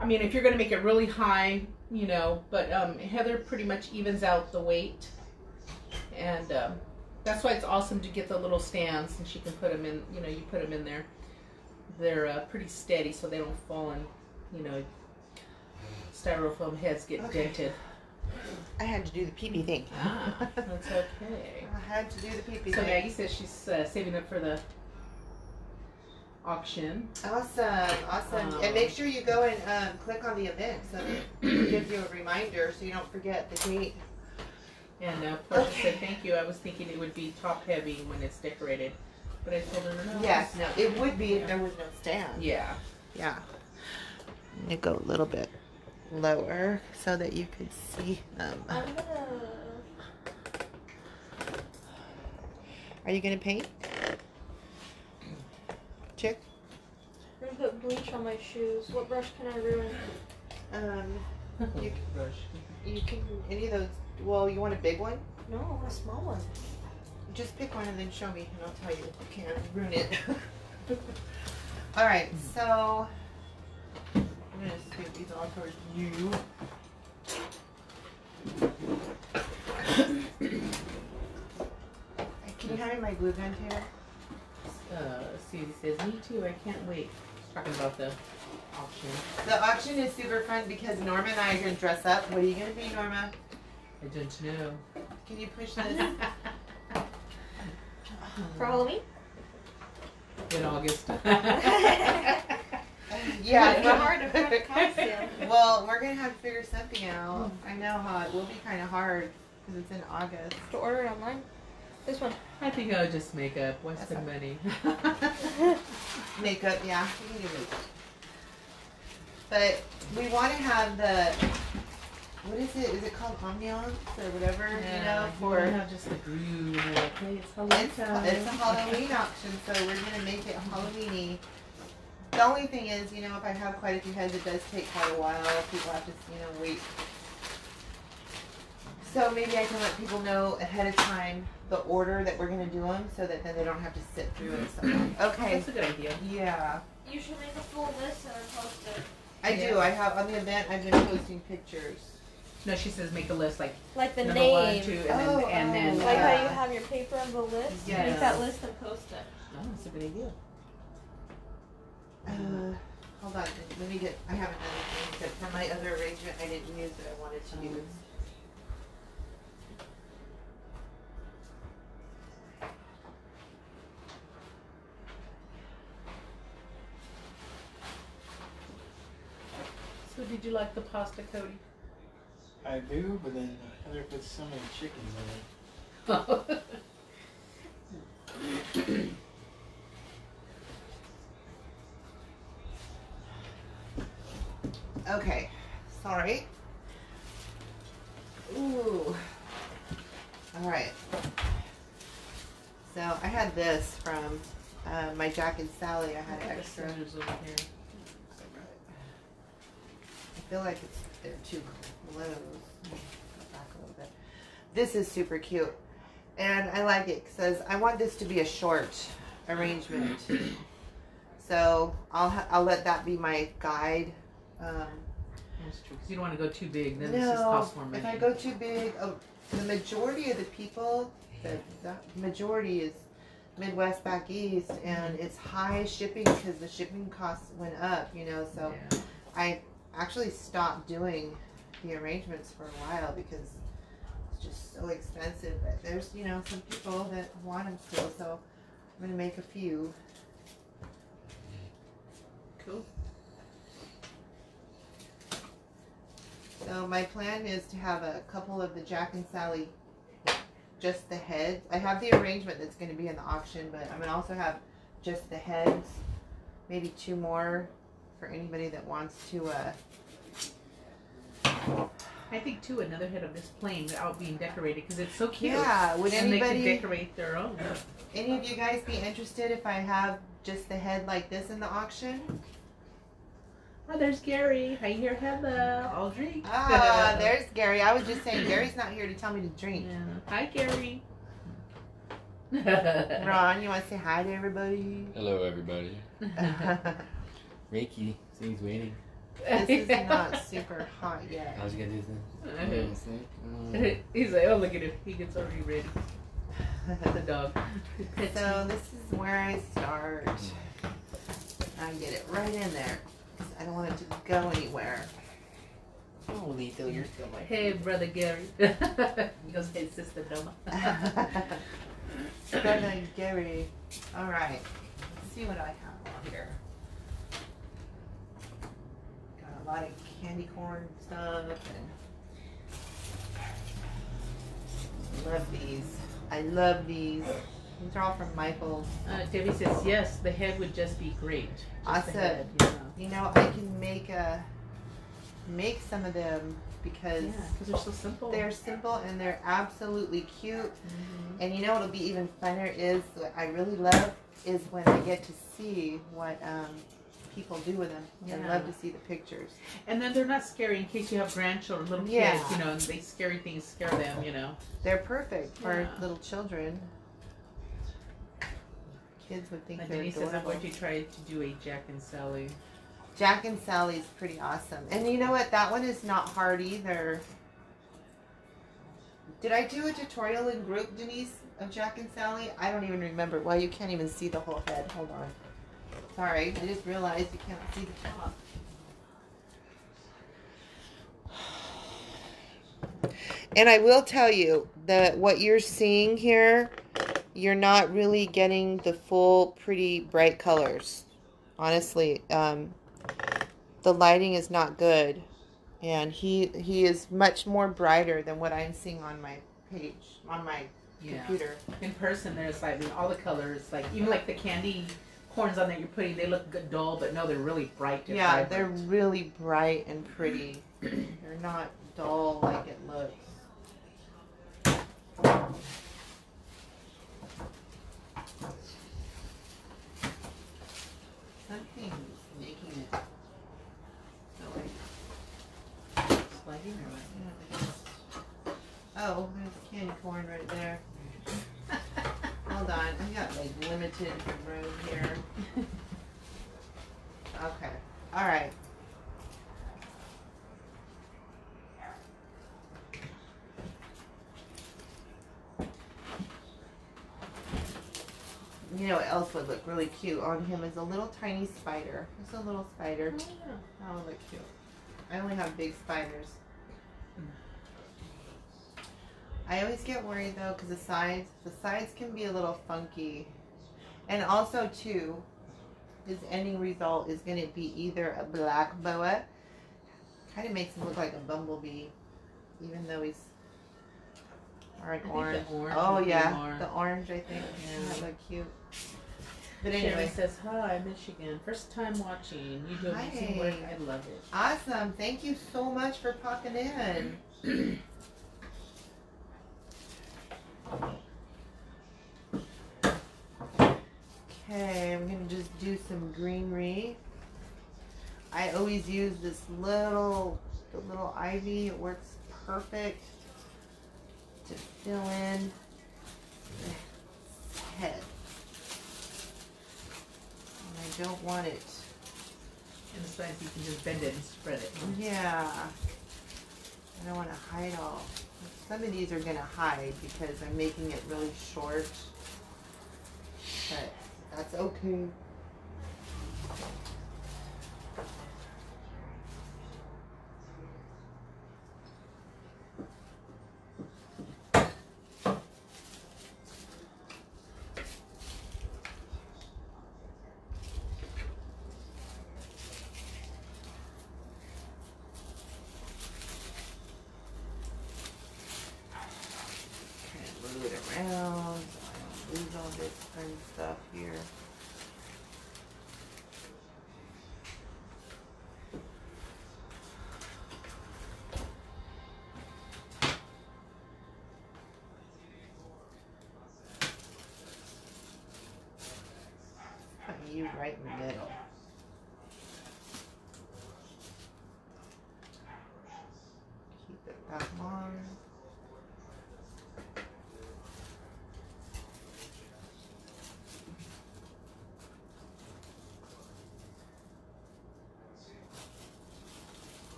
I mean, if you're going to make it really high, you know, but um, Heather pretty much evens out the weight. And um, that's why it's awesome to get the little stands, and she can put them in, you know, you put them in there. They're uh, pretty steady, so they don't fall and, you know, Styrofoam heads get okay. dented. I had to do the pee-pee thing. Ah, that's okay. I had to do the pee-pee so thing. So Maggie says she's uh, saving up for the auction. Awesome, awesome. Um, and make sure you go and um, click on the event so that it gives you a reminder so you don't forget the date. And uh, Portia okay. said, thank you. I was thinking it would be top heavy when it's decorated, but I told her no. Yes, no, it would be if there was no stand. Yeah. Yeah. I'm going to go a little bit lower so that you can see them. I'm gonna... Are you going to paint? Chick? I'm going to put bleach on my shoes. What brush can I ruin? Um, you can brush. You can, any of those, well, you want a big one? No, I want a small one. Just pick one and then show me, and I'll tell you if you can ruin it. All right, so I'm going to scoot these all towards you. Can you hand me my glue gun, Taylor? Uh, Susie says, me too, I can't wait. Talking about the auction. The auction is super fun because Norma and I are going to dress up. What are you going to be, Norma? I don't know. Can you push this? For Halloween? In August. Yeah, it's hard to find a costume. Well, we're going to have to figure something out. Mm. I know how it will be kind of hard because it's in August. To order it online? This one. I think I'll just make up. What's the money? Makeup, yeah. We can do makeup. But we want to have the, what is it? Is it called ambiance or whatever? Yeah, you know, for not just the groove. Okay, it's Halloween. It's, it's a Halloween auction, so we're gonna make it Halloweeny. The only thing is, you know, if I have quite a few heads, it does take quite a while. People have to, you know, wait. So maybe I can let people know ahead of time the order that we're going to do them so that then they don't have to sit through it. Okay. That's a good idea. Yeah. You should make a full list and post it. I yeah. do. I have, on the event, I've been posting pictures. No, she says make a list like, like the name. One, two, and oh, then, and oh. then, like uh, how you have your paper on the list. Yeah. Make that list and post it. Oh, that's a good idea. Uh, hold on. Let me get, I have another thing that for my other arrangement I didn't use that I wanted to um. use. So did you like the pasta, Cody? I do, but then I wonder if it's so many chickens in it. Okay, sorry. Ooh. All right. So I had this from uh, my Jack and Sally. I had I extra. Over here. I feel like it's, they're too close. Go back a little bit. This is super cute, and I like it. It says, I want this to be a short arrangement. So I'll ha I'll let that be my guide. Um, That's true, because you don't want to go too big. Then no, this just costs more money. If I go too big, oh, the majority of the people, the, the majority is Midwest back east, and it's high shipping because the shipping costs went up, you know, so yeah. I... actually stopped doing the arrangements for a while because it's just so expensive, but there's, you know, some people that want them still, so I'm gonna make a few. Cool. So my plan is to have a couple of the Jack and Sally, just the heads. I have the arrangement that's going to be in the auction, but I'm gonna also have just the heads, maybe two more for anybody that wants to, uh... I think too, another head of this plane without being decorated because it's so cute. Yeah, would and anybody they can decorate their own? Any of you guys be interested if I have just the head like this in the auction? Oh, there's Gary. I hear Heather. I'll drink. Ah, there's Gary. I was just saying Gary's not here to tell me to drink. Yeah. Hi, Gary. Ron, you want to say hi to everybody? Hello, everybody. Reiki, so he's waiting. This is not super hot yet. How's he gonna do this then? Okay. Mm. He's like, oh look at him, he gets already ready. The dog. So this is where I start. I get it right in there. I don't want it to go anywhere. Oh, Lito, you're still like. Hey, brother Gary. He goes, hey, sister Doma. Brother Gary. All right. Let's see what I have on here. A lot of candy corn stuff, and I love these. I love these. These are all from Michael's. Uh, Debbie says, yes, the head would just be great. Just awesome. Head, yeah. You know, I can make a, make some of them because yeah, they're so simple. They're simple and they're absolutely cute. Mm-hmm. And you know what'll be even funner is what I really love is when I get to see what um, people do with them. Yeah. I love to see the pictures. And then they're not scary in case you have grandchildren, little kids, yeah. you know, and they scary things scare them, you know. They're perfect for yeah. little children. Kids would think they're adorable. Says, I'm going to try to do a Jack and Sally. Jack and Sally is pretty awesome. And you know what? That one is not hard either. Did I do a tutorial in group, Denise, of Jack and Sally? I don't even remember. Well, you can't even see the whole head. Hold on. Sorry. I just realized you can't see the top. And I will tell you that what you're seeing here, you're not really getting the full, pretty, bright colors. Honestly, um, the lighting is not good, and he he is much more brighter than what I'm seeing on my page, on my yeah. computer. In person, there's like, I mean, all the colors, like even like the candy corns on that you're putting, they look good, dull, but no, they're really bright. They're yeah, vibrant. They're really bright and pretty. They're not dull like it looks. Something is making it so like sliding or what? Oh, there's a candy corn right there. Hold on, I've got like limited room here. Okay, all right. You know what else would look really cute on him is a little tiny spider. Just a little spider. Oh, yeah. That would look cute. I only have big spiders. I always get worried though because the sides, the sides can be a little funky. And also too, his ending result is going to be either a black boa. Kind of makes him look like a bumblebee, even though he's or an orange. orange. Oh yeah, the orange I think. Yeah. That looked cute. But anyway, Sherry says, hi, Michigan. First time watching. You do amazing work. I love it. Awesome. Thank you so much for popping in. Okay, I'm going to just do some greenery. I always use this little, the little ivy. It works perfect to fill in the head. I don't want it. And besides, you can just bend it and spread it. Yeah. I don't want to hide all. Some of these are going to hide because I'm making it really short. But that's okay. Right in the middle. Keep it that long.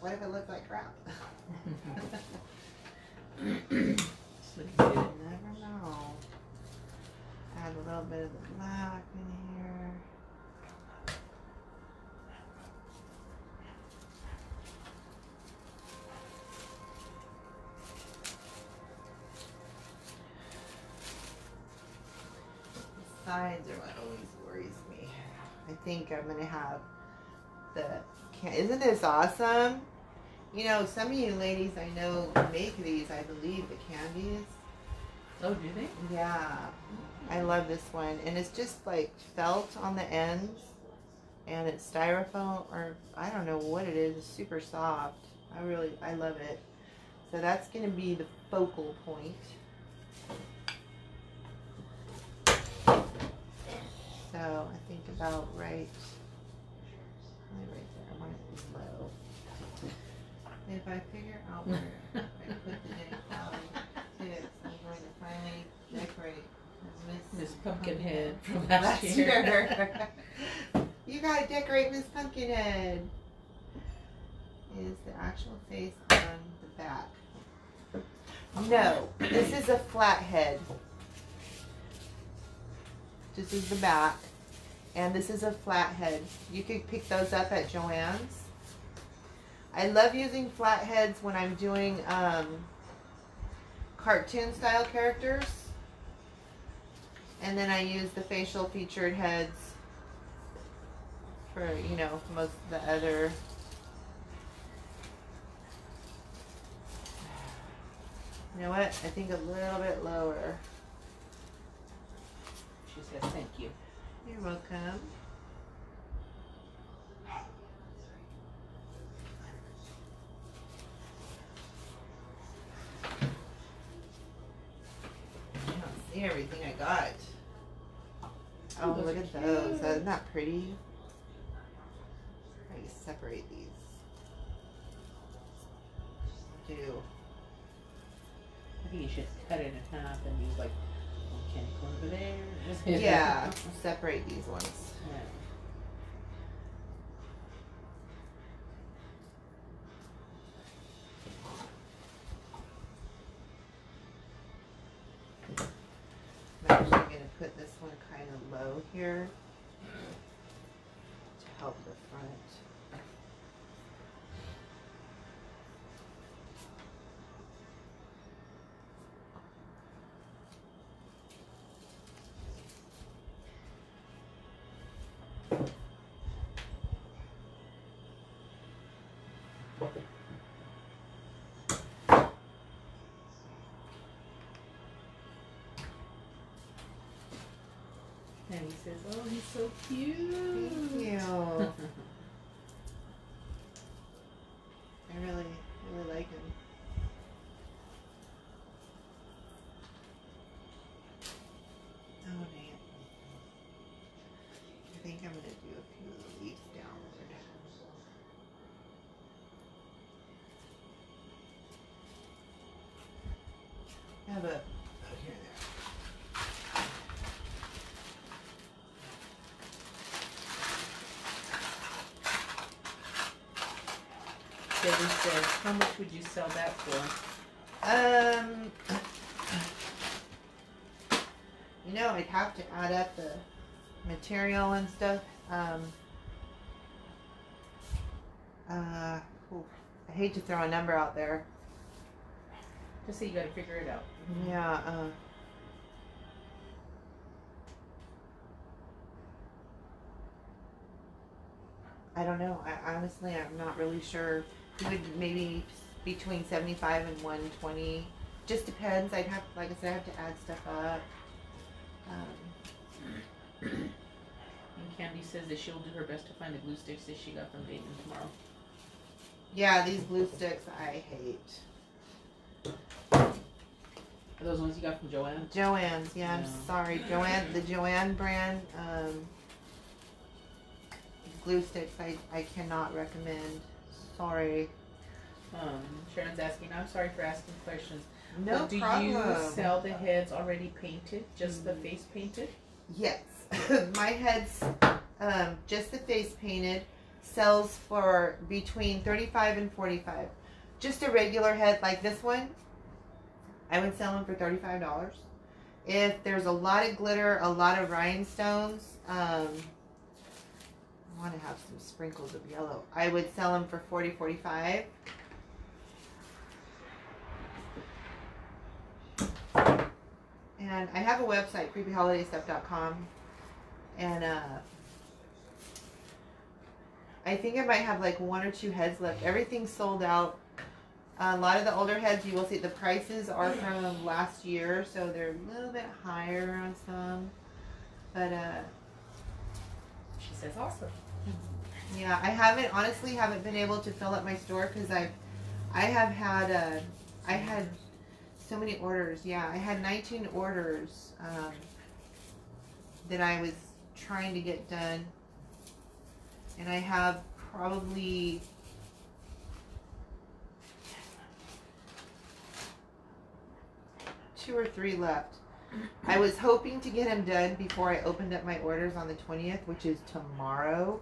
What if it looked like crap? Never know. Add a little bit of the black in here. sides are what always worries me. I think I'm going to have the... Isn't this awesome? You know, some of you ladies I know make these, I believe, the candies. Oh, do they? Yeah. I love this one. And it's just like felt on the ends. And it's styrofoam, or I don't know what it is. It's super soft. I really, I love it. So that's going to be the focal point. So I think about right, right there. I want it to be low. If I figure out where I put the nail tips, I'm going to finally decorate Miss Pumpkinhead from last year. You gotta decorate Miss Pumpkinhead. Is the actual face on the back? No, this is a flat head. This is the back, and this is a flat head. You could pick those up at Joann's. I love using flatheads when I'm doing um, cartoon style characters. And then I use the facial featured heads for, you know, most of the other. You know what? I think a little bit lower. She said thank you. You're welcome. Everything I got. Oh, those look at cute. Those. Isn't that pretty? How do you separate these? Do. I think you should cut it in half and use like one candy corn over there. Yeah, separate these ones. Yeah. Low here to help the front. And he says, oh, he's so cute. Thank you. I really, really like him. Oh, damn. I think I'm going to do a few of the leaves downward. I have a... How much would you sell that for? Um, you know, I'd have to add up the material and stuff. Um, uh, oof, I hate to throw a number out there. Just so you gotta figure it out. Yeah. Uh, I don't know. I honestly, I'm not really sure. You would maybe between seventy-five and one twenty. Just depends. I'd have, like I said, I have to add stuff up. Um, and Candy says that she'll do her best to find the glue sticks that she got from Dayton tomorrow. Yeah, these glue sticks I hate. Are those ones you got from Joann's? Joann's, yeah. No. I'm sorry, Joanne. The Joanne brand um, glue sticks I I cannot recommend. Sorry. Um, Sharon's asking, I'm sorry for asking questions. No but do problem. You sell the heads already painted, just mm-hmm. the face painted? Yes. My heads, um, just the face painted, sells for between thirty-five and forty-five. Just a regular head like this one, I would sell them for thirty-five dollars. If there's a lot of glitter, a lot of rhinestones, um, I want to have some sprinkles of yellow. I would sell them for forty, forty-five. And I have a website, creepy holiday stuff dot com. And uh, I think I might have like one or two heads left. Everything's sold out. Uh, a lot of the older heads, you will see the prices are from last year, so they're a little bit higher on some. But uh, she says awesome. Yeah, I haven't honestly haven't been able to fill up my store because I, I have had uh, I had so many orders. Yeah, I had nineteen orders um, that I was trying to get done, and I have probably. Two or three left. I was hoping to get them done before I opened up my orders on the twentieth, which is tomorrow.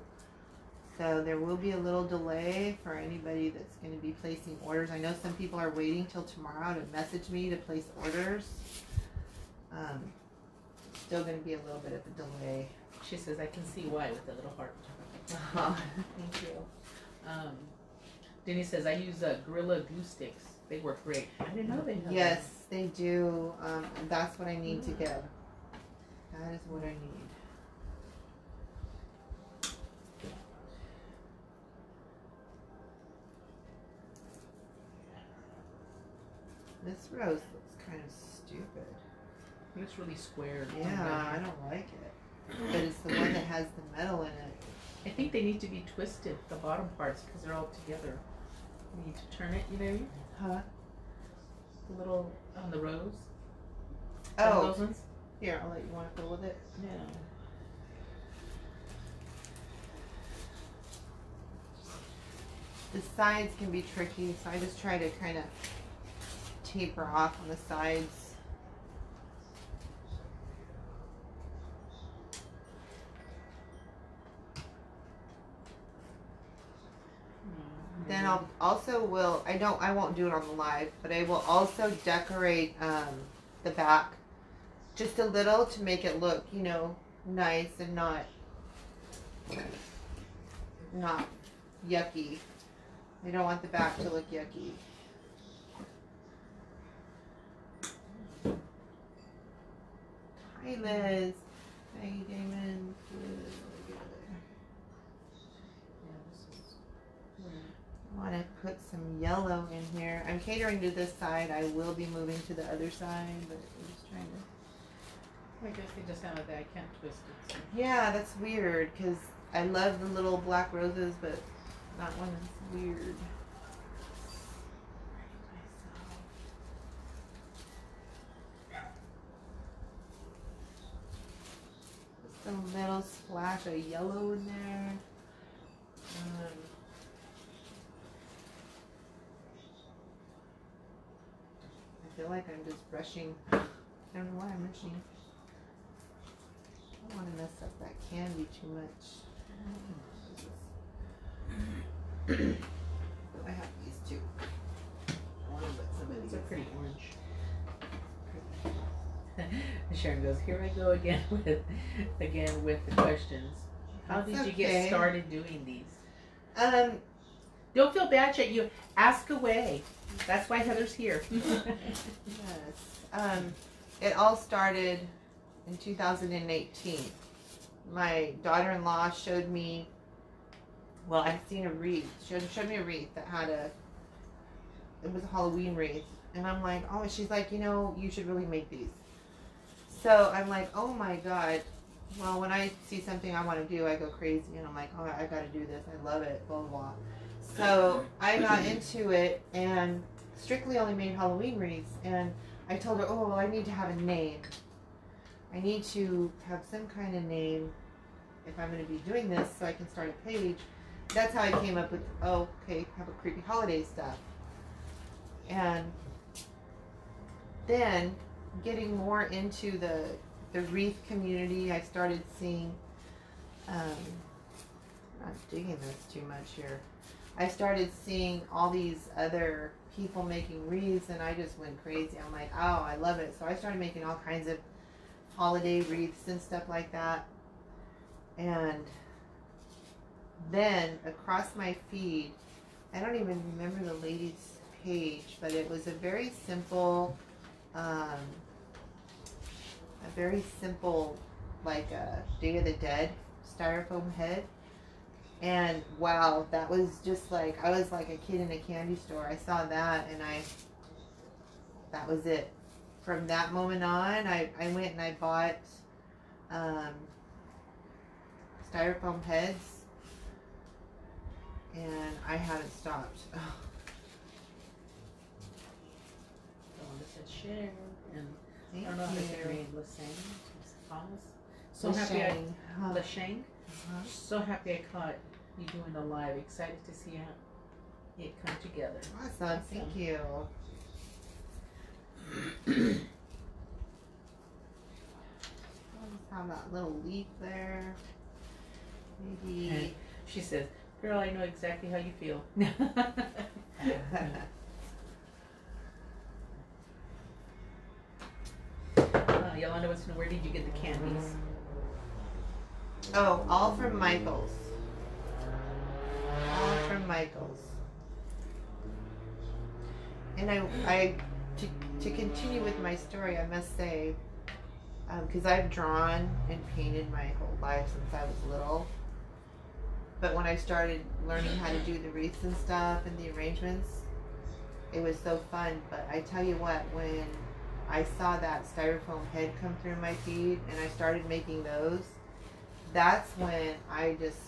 So there will be a little delay for anybody that's going to be placing orders. I know some people are waiting till tomorrow to message me to place orders. Um, still going to be a little bit of a delay. She says, I can see why with the little heart. Uh-huh. Thank you. Um, Denise says, I use uh, Gorilla Glue Sticks. They work great. I didn't know they had. Yes, them. They do. Um, that's what I need mm. to get. That is what I need. This rose looks kind of stupid. It's really square. Yeah, I don't like it. But it's the one that has the metal in it. I think they need to be twisted, the bottom parts, because they're all together. You need to turn it, you know? Huh? The little on the rose. Oh, those ones? Here, I'll let you want to go with it. Yeah. The sides can be tricky, so I just try to kind of taper off on the sides. Then I'll also will, I don't, I won't do it on the live, but I will also decorate um, the back just a little to make it look, you know, nice and not, not yucky. I don't want the back to look yucky. Hi Liz. Hi Damon. Want to put some yellow in here. I'm catering to this side. I will be moving to the other side, but I'm just trying to. I guess they just sound like that. I can't twist it. So. Yeah, that's weird because I love the little black roses, but that one is weird. Just a little splash of yellow in there. Um, I feel like I'm just brushing. I don't know why I'm brushing. I don't want to mess up that candy too much. I have these two. I want to let some of these. These are pretty orange. Sharon goes, here I go again with again with the questions. How That's did you okay. get started doing these? Um, don't feel bad yet. You ask away. That's why Heather's here. Yes. Um, it all started in two thousand eighteen. My daughter-in-law showed me, well, I'd seen a wreath. She showed me a wreath that had a, it was a Halloween wreath. And I'm like, oh, and she's like, you know, you should really make these. So I'm like, oh my God. Well, when I see something I want to do, I go crazy. And I'm like, oh, I got to do this. I love it. Blah, blah, blah. So I got into it and strictly only made Halloween wreaths. And I told her, oh, well, I need to have a name. I need to have some kind of name if I'm going to be doing this so I can start a page. That's how I came up with, oh, okay, have a Creepy Holiday Stuff. And then getting more into the, the wreath community, I started seeing, um, I'm not digging this too much here. I started seeing all these other people making wreaths, and I just went crazy. I'm like, oh, I love it. So I started making all kinds of holiday wreaths and stuff like that. And then across my feed, I don't even remember the lady's page, but it was a very simple, um, a very simple like a Day of the Dead Styrofoam head. And wow, that was just like, I was like a kid in a candy store. I saw that and I, that was it. From that moment on, I, I went and I bought um, Styrofoam heads and I haven't stopped. Oh. Share and Thank I don't know you. How to read Lashang. So Lashang. happy I huh. Lashang. Uh-huh. So happy I caught you doing the live. Excited to see it come together. Awesome. awesome. Thank you. I just have that little leaf there. Maybe and she says, "Girl, I know exactly how you feel." Yolanda wants to know, where did you get the candies? Oh, all from Michael's. All from Michael's. And I, I to, to continue with my story, I must say, because um, I've drawn and painted my whole life since I was little. But when I started learning how to do the wreaths and stuff and the arrangements, it was so fun. But I tell you what, when I saw that Styrofoam head come through my feed and I started making those, that's when I just,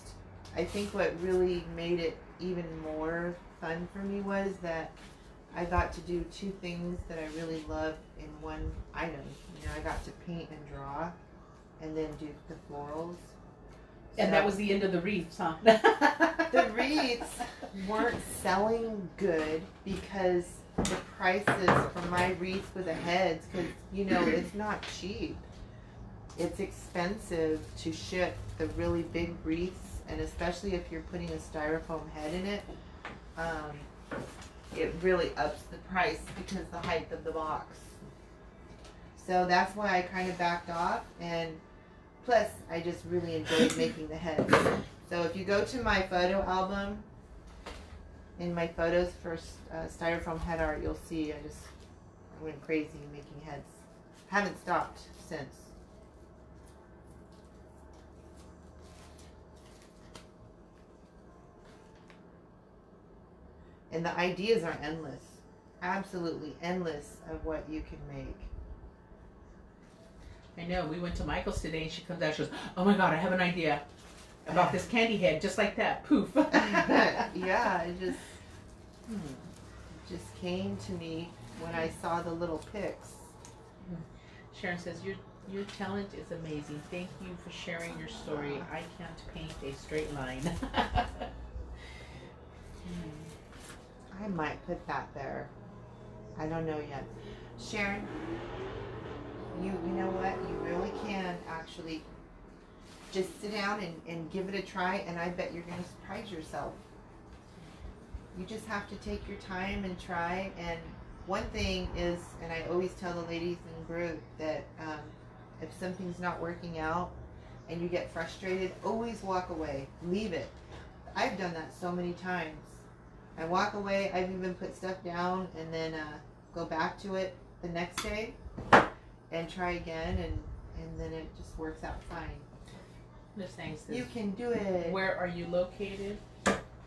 I think what really made it even more fun for me was that I got to do two things that I really love in one item. You know, I got to paint and draw and then do the florals. So and that was the end of the wreaths, huh? The wreaths weren't selling good because the prices for my wreaths with the heads, because you know it's not cheap, it's expensive to ship the really big wreaths, and especially if you're putting a Styrofoam head in it, um, it really ups the price because of the height of the box. So that's why I kind of backed off, and plus I just really enjoyed making the heads. So if you go to my photo album, in my photos for uh, Styrofoam head art, you'll see I just I went crazy making heads. Haven't stopped since. And the ideas are endless. Absolutely endless of what you can make. I know. We went to Michael's today and she comes out and she goes, "Oh my God, I have an idea about this candy head," just like that, poof. Yeah, it just it just came to me when I saw the little pics. Sharon says, your your talent is amazing. Thank you for sharing your story. I can't paint a straight line. I might put that there. I don't know yet. Sharon, you you know what? You really can actually just sit down and, and give it a try, and I bet you're going to surprise yourself. You just have to take your time and try. And one thing is, and I always tell the ladies in group that um, if something's not working out and you get frustrated, always walk away. Leave it. I've done that so many times. I walk away. I've even put stuff down and then uh, go back to it the next day and try again, and, and then it just works out fine. Saying, sis, you can do it. Where are you located?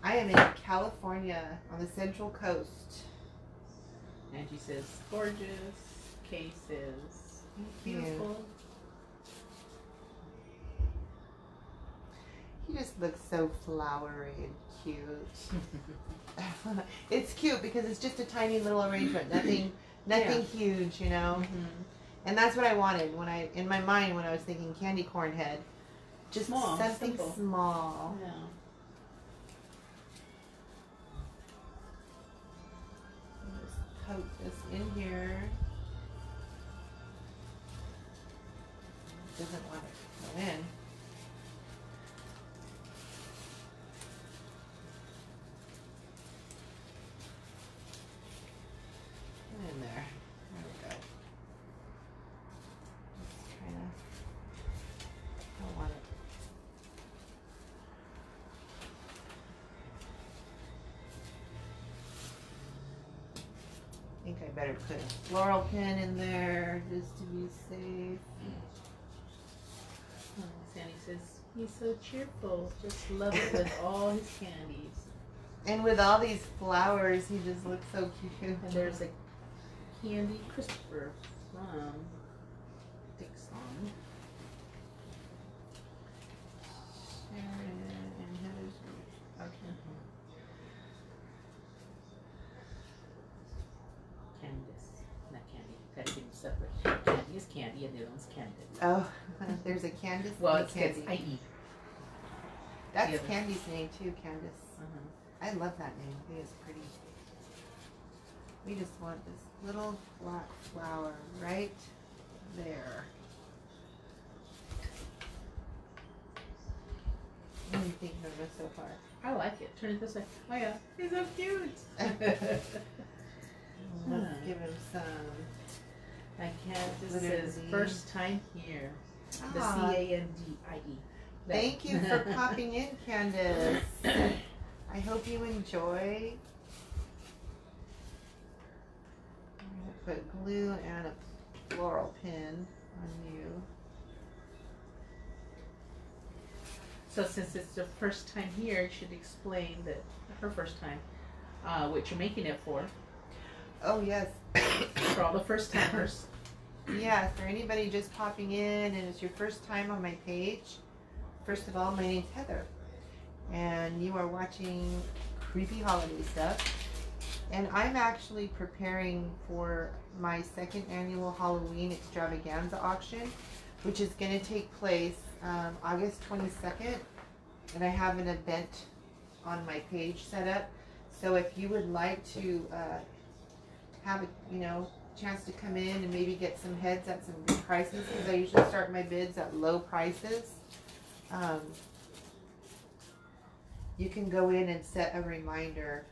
I am in California on the Central Coast. Angie says, gorgeous. Kay says, beautiful. He just looks so flowery and cute. It's cute because it's just a tiny little arrangement. Nothing, nothing yeah. huge, you know. Mm-hmm. And that's what I wanted when I, in my mind, when I was thinking candy corn head. Just small, something simple. small. Yeah. I'll just poke this in here. It doesn't want it to go in. Get in there. There we go. Just trying to. Don't want it. I think I better put a floral pin in there just to be safe. Sandy says he's so cheerful. Just love it with all his candies. And with all these flowers, he just looks so cute. And there's a candy crisper from Dixon. And Heather's okay. Candace, not candy. That's even separate. Candy is candy, and the other one's Candace. Oh, there's a Candace. Well, it's Candy. I E That's Candy's name too, Candace. Uh-huh. I love that name. I think it's pretty. We just want this little black flower right there. What do you think of it so far? I like it. Turn it this way. Oh yeah, he's so cute. Let's hmm. give him some. I can't. This is first time here. The C A N D I E. Thank you for popping in, Candace. I hope you enjoy. I'm going to put glue and a floral pin on you. So since it's the first time here, you should explain that her first time, uh, what you're making it for. Oh, yes. For all the first timers. Yeah, for anybody just popping in and it's your first time on my page, first of all, my name's Heather. And you are watching Creepy Holiday Stuff. And I'm actually preparing for my second annual Halloween extravaganza auction, which is going to take place um, August twenty-second. And I have an event on my page set up. So if you would like to uh, have a you know chance to come in and maybe get some heads at some good prices, because I usually start my bids at low prices. Um, You can go in and set a reminder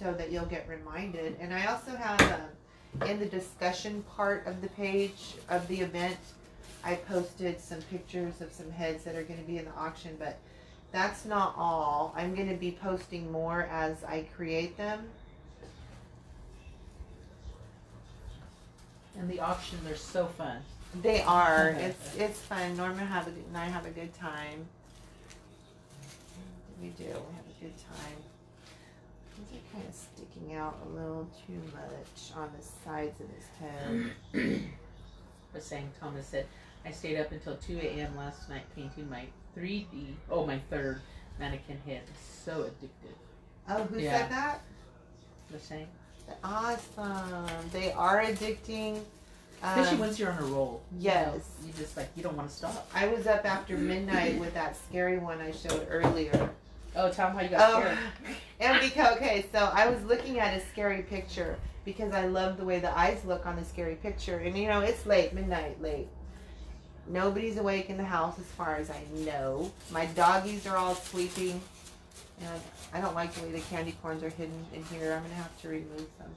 so that you'll get reminded. And I also have, um, in the discussion part of the page of the event, I posted some pictures of some heads that are going to be in the auction, but that's not all. I'm going to be posting more as I create them. And the auctions are so fun. They are. It's, it's fun. Norma have a, and I have a good time. We do. We have a good time. These are kind of sticking out a little too much on the sides of his head. I was saying, Thomas said, I stayed up until two A M last night painting my three D, oh, my third mannequin head. It's so addictive. Oh, who yeah. said that? The same. Awesome. They are addicting. Especially um, once you're on a roll. Yes. You know, you just like, you don't want to stop. I was up after midnight with that scary one I showed earlier. Oh, tell them how you got scared. Oh, and because, okay, so I was looking at a scary picture because I love the way the eyes look on the scary picture. And, you know, it's late, midnight, late. Nobody's awake in the house as far as I know. My doggies are all sleeping. And I don't like the way the candy corns are hidden in here. I'm going to have to remove them.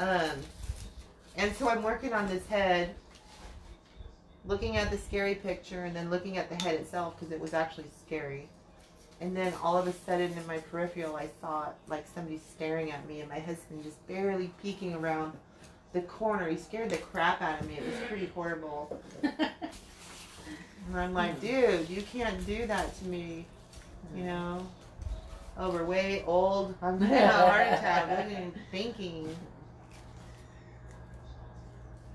Um... And so I'm working on this head, looking at the scary picture and then looking at the head itself because it was actually scary. And then all of a sudden in my peripheral I saw like somebody staring at me and my husband just barely peeking around the corner. He scared the crap out of me. It was pretty horrible. And I'm like, dude, you can't do that to me. You know, overweight, old, I'm having a heart attack. What are you thinking?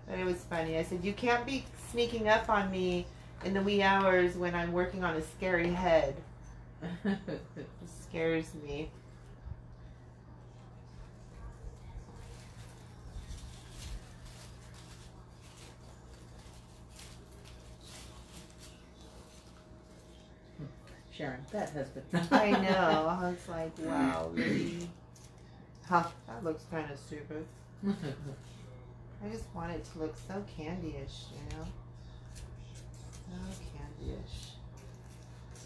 But it was funny. I said, you can't be sneaking up on me in the wee hours when I'm working on a scary head. It scares me. Sharon, that husband. I know. I was like, wow, really? Huh, that looks kind of stupid. I just want it to look so candy-ish, you know? So candy-ish.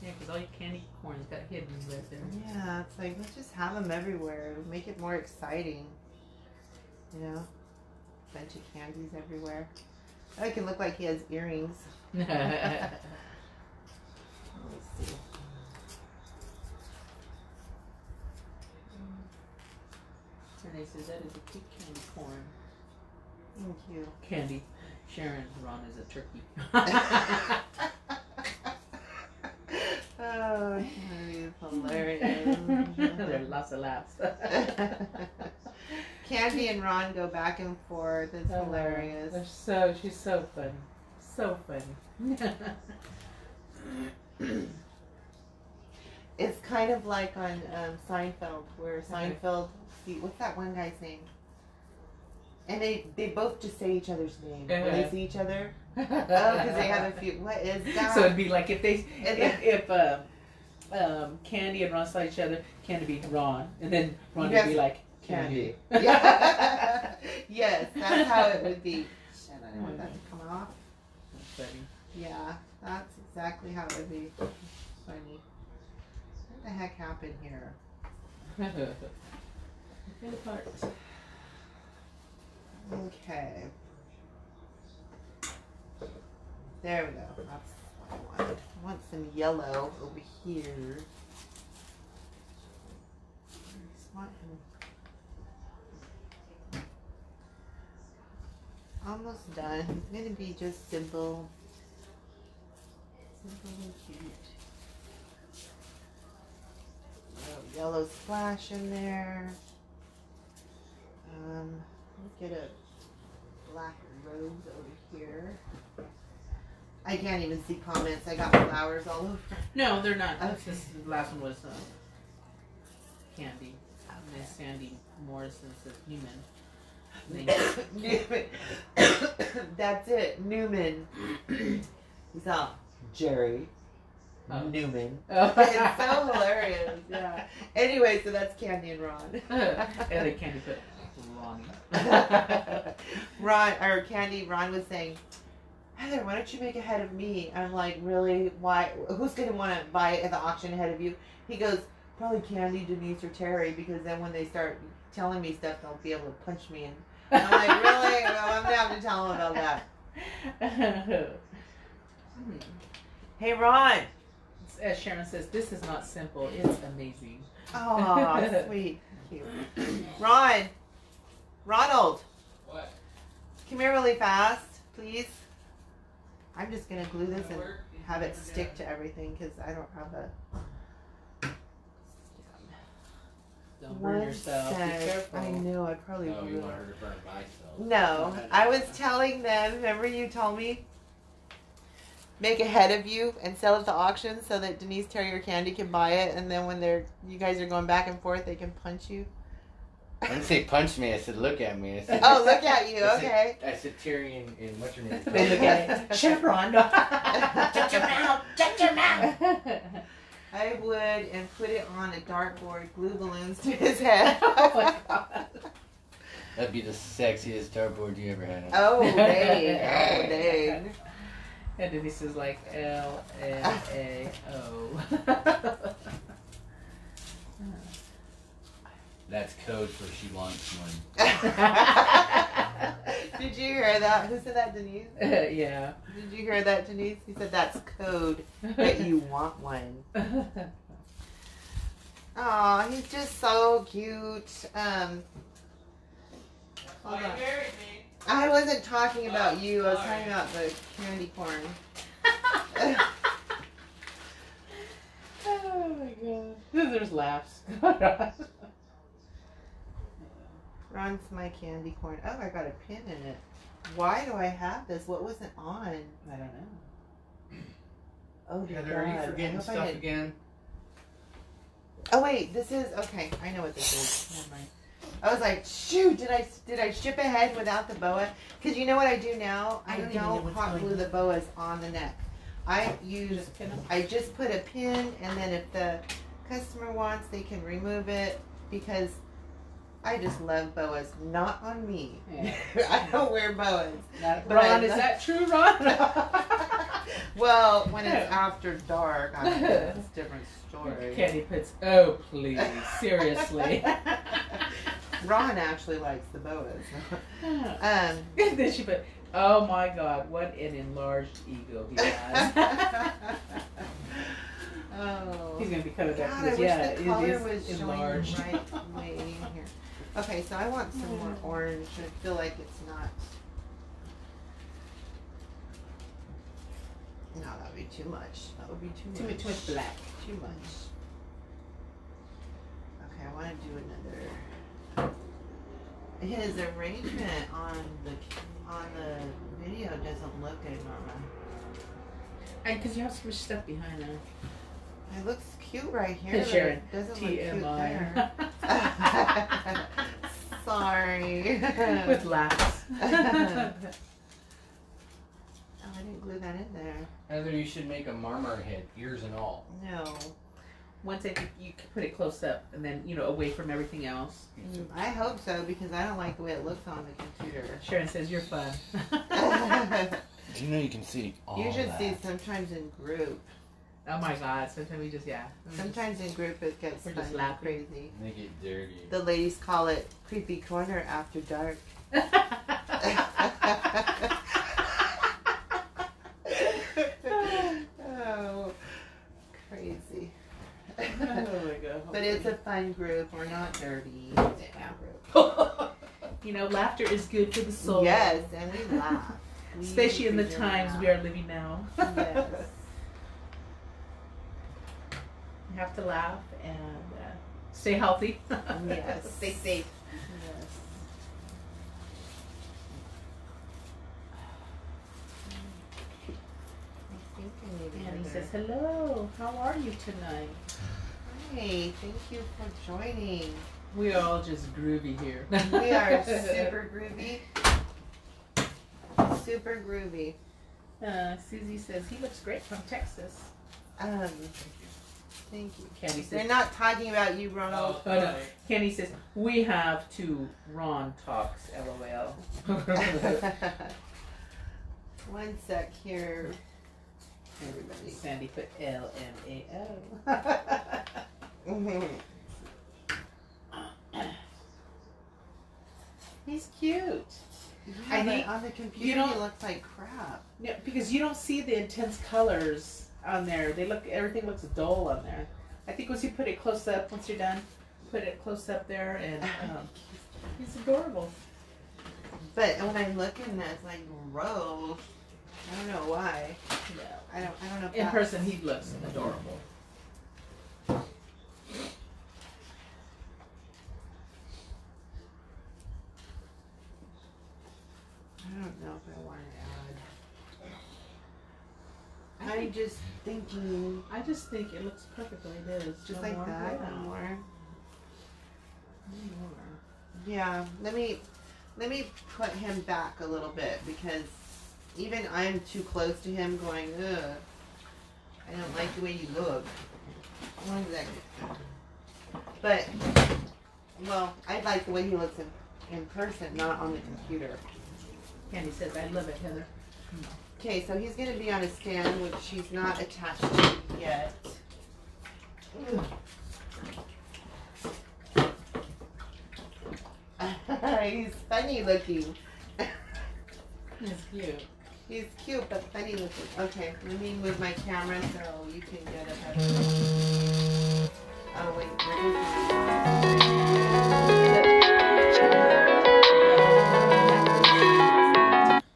Yeah, because all your candy corns got hidden with them. Yeah, it's like, let's just have them everywhere. Make it more exciting. You know? Bunch of candies everywhere. Oh, it can look like he has earrings. Let's see. And they said, that is a cute candy corn. Thank you. Candy. Sharon Ron is a turkey. Oh, hilarious. There's lots of laughs. Candy and Ron go back and forth. It's oh, hilarious. They're so, she's so fun. So funny. It's kind of like on um, Seinfeld, where Seinfeld, see, what's that one guy's name? And they, they both just say each other's name uh-huh. when they see each other. Oh, because they have a few. What is that? So it'd be like if they, if, if um, um, Candy and Ron saw each other, Candy be Ron, and then Ron would be like Candy. Candy. Yeah. Yes, that's how it would be. Shit, I didn't want that to come off. That's funny. Yeah, that's exactly how it would be. Funny. What the heck happened here? Good part. Okay. There we go. That's what I want. I want some yellow over here. I just want him. Almost done. It's going to be just simple. Simple and cute. A little yellow splash in there. Um, get a black rose over here. I can't even see comments. I got flowers all over. No, they're not. Okay. This last one was uh, Candy. Okay. Miss Sandy Morrison's Newman. Newman. That's it. Newman. He's all Jerry. Oh. Newman. Oh. It's so hilarious. Yeah. Anyway, so that's Candy and Ron. And the Candy put Ronnie. Ron or Candy. Ron was saying, Heather, why don't you make a head of me? I'm like, really? Why? Who's going to want to buy it at the auction ahead of you? He goes, probably Candy, Denise, or Terry, because then when they start telling me stuff, they'll be able to punch me in. And I'm like, really? Well, I'm going to have to tell them about that. hmm. Hey, Ron. As Sharon says, this is not simple. It's amazing. Oh, sweet. Thank you. Ron. Ronald. What? Come here really fast, please. I'm just going to glue this and have it stick to everything because I don't have a... Don't burn One yourself. Be careful. I know, I probably no, would. You want her to burn myself. No, I was telling them, remember you told me, make a head of you and sell at the auction so that Denise, Terry, or Candy can buy it, and then when they're you guys are going back and forth, they can punch you. I didn't say punch me. I said look at me. I said, oh, look at you. I okay. Said, I said Terry and, and what's your name? They look at Chevron. Shut your mouth. Shut your mouth. I would and put it on a dartboard, glue balloons to his head. Oh my god. That'd be the sexiest dartboard you ever had. Oh, dang. Oh, dang. And then this is like L L A O. That's code for she wants one. Did you hear that? Who said that, Denise? Uh, yeah. Did you hear that, Denise? He said that's code that you want one. Aw, he's just so cute. Um, hold on. I wasn't talking about oh, you. I was sorry. talking about the candy corn. Oh, my God. There's laughs. Ron's my candy corn. Oh, I got a pin in it. Why do I have this? What was it on? I don't know. Oh, dear Heather, God. Are you forgetting stuff had... again? Oh, wait. This is... Okay. I know what this is. Never mind. I was like, shoot, did I did I ship ahead without the boa? Because you know what I do now? I, I don't, don't hot glue the boas on the neck. I use... Just pin them. I just put a pin, and then if the customer wants, they can remove it because... I just love boas. Not on me. Yeah. I don't wear boas. Not, but Ron, is that true, Ron? Well, when it's after dark, I mean, it's a different story. Candy puts, oh, please. Seriously. Ron actually likes the boas. um, then she put, oh, my God. What an enlarged ego he has. Oh. He's going to be covered up. God, I yeah, wish the color was enlarged. Showing right way in here. Okay, so I want some more orange. I feel like it's not. No, that would be too much. That would be too, too much. much. Too much black. Too much. Okay, I want to do another. His arrangement on the on the video doesn't look good, Norma. And because you have so much stuff behind them. It looks cute right here. Sure. It doesn't T M I. Look cute there. Sorry. With laughs. Oh, I didn't glue that in there. Heather, you should make a marmor head, ears and all. No. Once I think you can put it close up and then, you know, away from everything else. Mm, I hope so, because I don't like the way it looks on the computer. Sharon says, you're fun. You know you can see all You should that. see sometimes in group. Oh my God, sometimes we just, yeah. Sometimes in group it gets We're just laughing. crazy. They get dirty. The ladies call it Creepy Corner after dark. Oh, crazy. Oh my God. But it's a fun group. We're not dirty. It's a fun group. You know, laughter is good for the soul. Yes, and we laugh. We Especially in the times we are living now. Yes. You have to laugh and uh, stay healthy. Yes. Stay safe. Yes. I think I need and he says, hello, how are you tonight? Hi, thank you for joining. We are all just groovy here. We are super groovy. Super groovy. Uh, Susie says, he looks great from Texas. Um... Thank you. Candy says, they're not talking about you, Ronald. Oh, no. Candy says, we have to Ron talks, LOL. One sec here. Everybody. Sandy put L M A O. He's cute. Yeah, I think on the computer you don't, he looks like crap. Yeah, because you don't see the intense colors on there. They look, everything looks dull on there. I think once you put it close up, once you're done, put it close up there, and um, he's adorable. But when I look in that, it's like gross. I don't know why. No. I don't. I don't know. If in person, he looks adorable. I don't know if I want to add. I just thinking. I just think it looks perfect like it is. Just no like more, that. Yeah. No more. No more. Yeah. Let me, let me put him back a little bit because even I'm too close to him. Going, ugh. I don't like the way you look. One second. But, well, I like the way he looks in, in person, not on the computer. Candy says, "I love it, Heather." Mm. Okay, so he's going to be on a stand, which he's not attached to yet. He's funny looking. He's cute. He's cute, but funny looking. Okay, let me move my camera so you can get a better look. Oh, wait.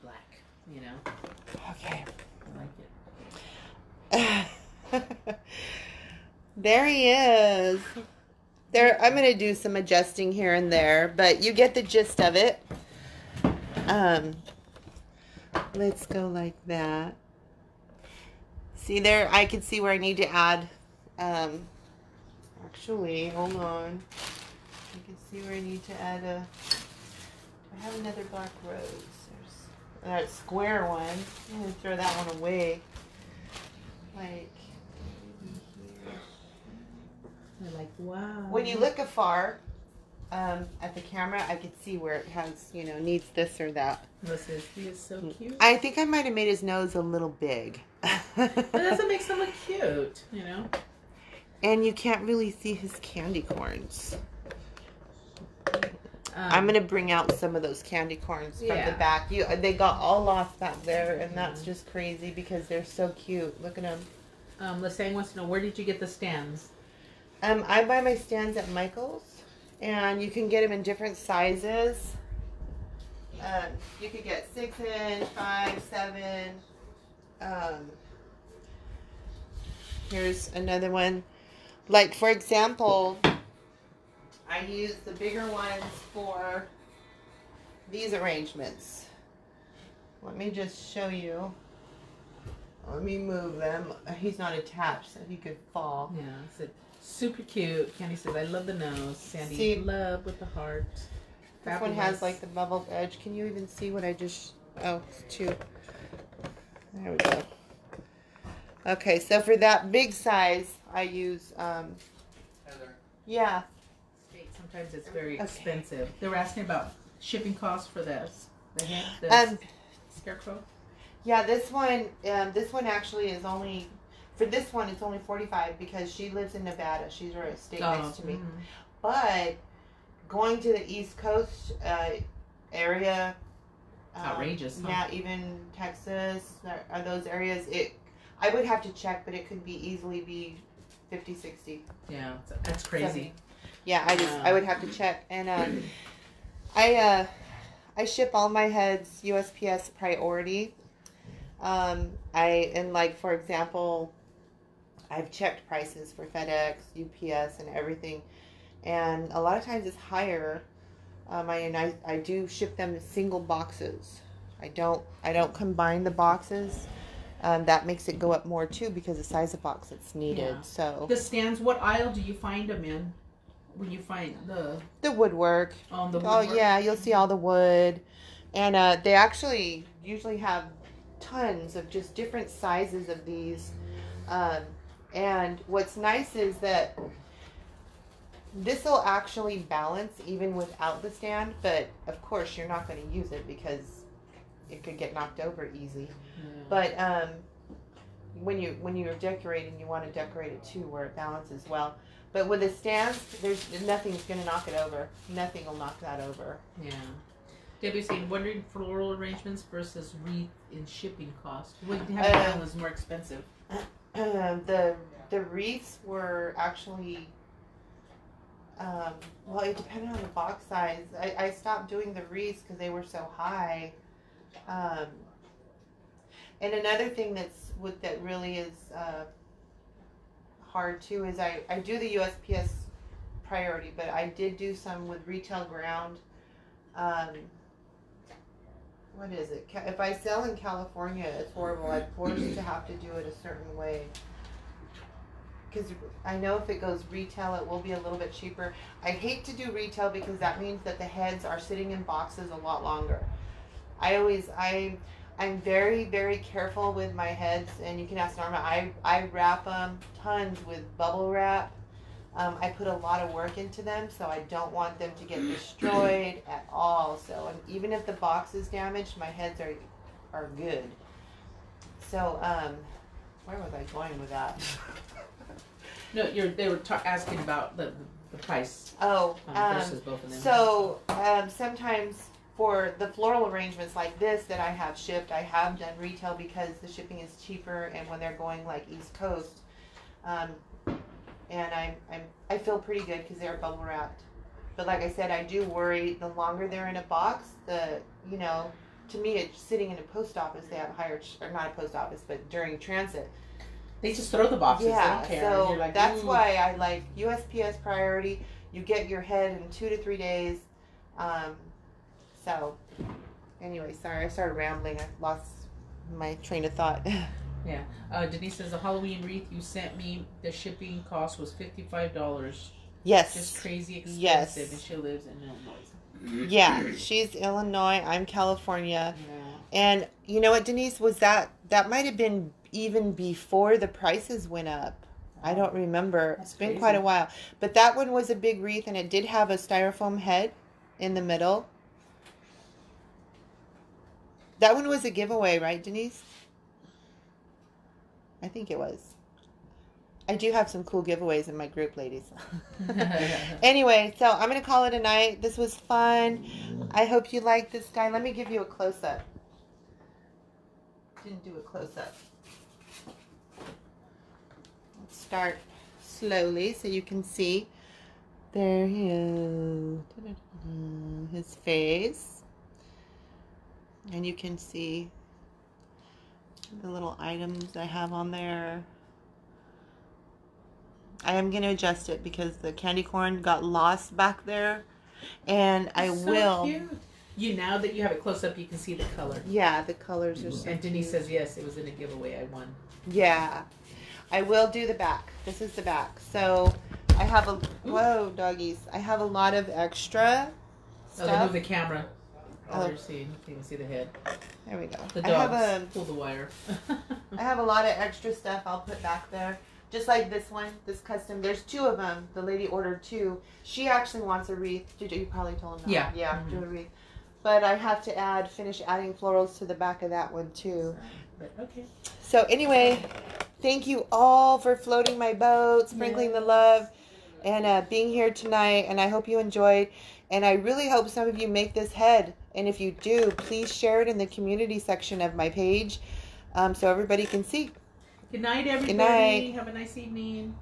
Black, you know. Okay. I like it. There he is. There, I'm going to do some adjusting here and there, but you get the gist of it. Um, let's go like that. See there, I can see where I need to add. Um, actually, hold on. I can see where I need to add a, I have another black rose. That square one. I'm going to throw that one away. Like, here. Like, wow. When you look afar um, at the camera, I could see where it has, you know, needs this or that. Listen, he is so cute. I think I might have made his nose a little big. That doesn't make him look cute, you know? And you can't really see his candy corns. Um, I'm going to bring out some of those candy corns from yeah. the back. You, They got all lost back there, and that's just crazy because they're so cute. Look at them. Um, Lassane wants to know, where did you get the stands? Um, I buy my stands at Michael's, and you can get them in different sizes. Um, you could get six inch, five, seven. Um, Here's another one. Like, for example, I use the bigger ones for these arrangements. Let me just show you. Let me move them. He's not attached, so he could fall. Yeah, it's super cute. Candy says, I love the nose. Sandy, see, love with the heart. This one has like the beveled edge. Can you even see what I just... Oh, it's two. There we go. Okay, so for that big size, I use... Um, Heather. Yeah. Sometimes it's very okay. expensive. They were asking about shipping costs for this. The, the um, scarecrow. Yeah, this one, um, this one actually is only, for this one, it's only forty-five because she lives in Nevada. She's right a state oh, next to me. Mm-hmm. But going to the East Coast uh, area, um, outrageous. Huh? Now even Texas, are those areas? It, I would have to check, but it could be easily be fifty, sixty. Yeah, that's crazy. seventy. Yeah, I just, I would have to check. And um, I, uh, I ship all my heads U S P S priority. Um, I, and like, for example, I've checked prices for FedEx, U P S, and everything. And a lot of times it's higher. Um, I, and I, I do ship them single boxes. I don't, I don't combine the boxes. Um, that makes it go up more too because the size of box that's needed. Yeah. So the stands, what aisle do you find them in? When you find the the woodwork, um, the woodwork. Oh yeah, you'll see all the wood, and uh, they actually usually have tons of just different sizes of these. Um, and what's nice is that this will actually balance even without the stand. But of course, you're not going to use it because it could get knocked over easy. Yeah. But um, when you when you're decorating, you want to decorate it too where it balances well. But with the stands, there's nothing's gonna knock it over. Nothing will knock that over. Yeah. Debbie's saying, wondering floral arrangements versus wreath in shipping cost. What you have uh, was more expensive. Uh, uh, the the wreaths were actually, um, well, it depended on the box size. I, I stopped doing the wreaths because they were so high. Um, and another thing that's with that really is. Uh, hard too is I, I do the U S P S priority, but I did do some with retail ground. Um, what is it? If I sell in California, it's horrible. I'm forced to have to do it a certain way. Because I know if it goes retail, it will be a little bit cheaper. I hate to do retail because that means that the heads are sitting in boxes a lot longer. I always, I, I'm very, very careful with my heads, and you can ask Norma, I, I wrap them tons with bubble wrap. Um, I put a lot of work into them, so I don't want them to get destroyed at all. So and even if the box is damaged, my heads are, are good. So, um, where was I going with that? No, you're, they were ta asking about the, the price. Oh, um, versus both of them. So um, sometimes... For the floral arrangements like this that I have shipped, I have done retail because the shipping is cheaper, and when they're going like East Coast, um, and I I'm, I feel pretty good because they're bubble wrapped. But like I said, I do worry the longer they're in a box, the you know, to me it's sitting in a post office. They have higher ch or not a post office, but during transit, they just throw the boxes. Yeah, they don't care. So like, that's mm. why I like U S P S priority. You get your head in two to three days. Um, So, anyway, sorry, I started rambling. I lost my train of thought. Yeah. Uh, Denise says, the Halloween wreath you sent me, the shipping cost was fifty-five dollars. Yes. Just crazy expensive. Yes. And she lives in Illinois. Yeah. She's Illinois. I'm California. Yeah. And you know what, Denise, was that, that might have been even before the prices went up. I don't remember. That's it's been crazy. Quite a while. But that one was a big wreath, and it did have a Styrofoam head in the middle. That one was a giveaway, right, Denise? I think it was. I do have some cool giveaways in my group, ladies. Anyway, so I'm going to call it a night. This was fun. I hope you liked this guy. Let me give you a close-up. Didn't do a close-up. Let's start slowly so you can see. There he is. His face. And you can see the little items I have on there. I am going to adjust it because the candy corn got lost back there. And I so will. Cute. You now that you have it close up, you can see the color. Yeah, the colors are so. And Denise cute. Says yes, it was in a giveaway. I won. Yeah, I will do the back. This is the back. So I have a whoa, doggies. I have a lot of extra stuff. Oh, they move the camera. Oh, oh. You're seeing. You can see the head. There we go. The dogs I have a, pull the wire. I have a lot of extra stuff. I'll put back there. Just like this one, this custom. There's two of them. The lady ordered two. She actually wants a wreath. Did you, you probably told them? Yeah. Yeah. Mm-hmm. Do a wreath. But I have to add, finish adding florals to the back of that one too. But okay. So anyway, thank you all for floating my boat, sprinkling yes. the love, and uh, being here tonight. And I hope you enjoyed. And I really hope some of you make this head. And if you do, please share it in the community section of my page, um, so everybody can see. Good night, everybody. Good night. Have a nice evening.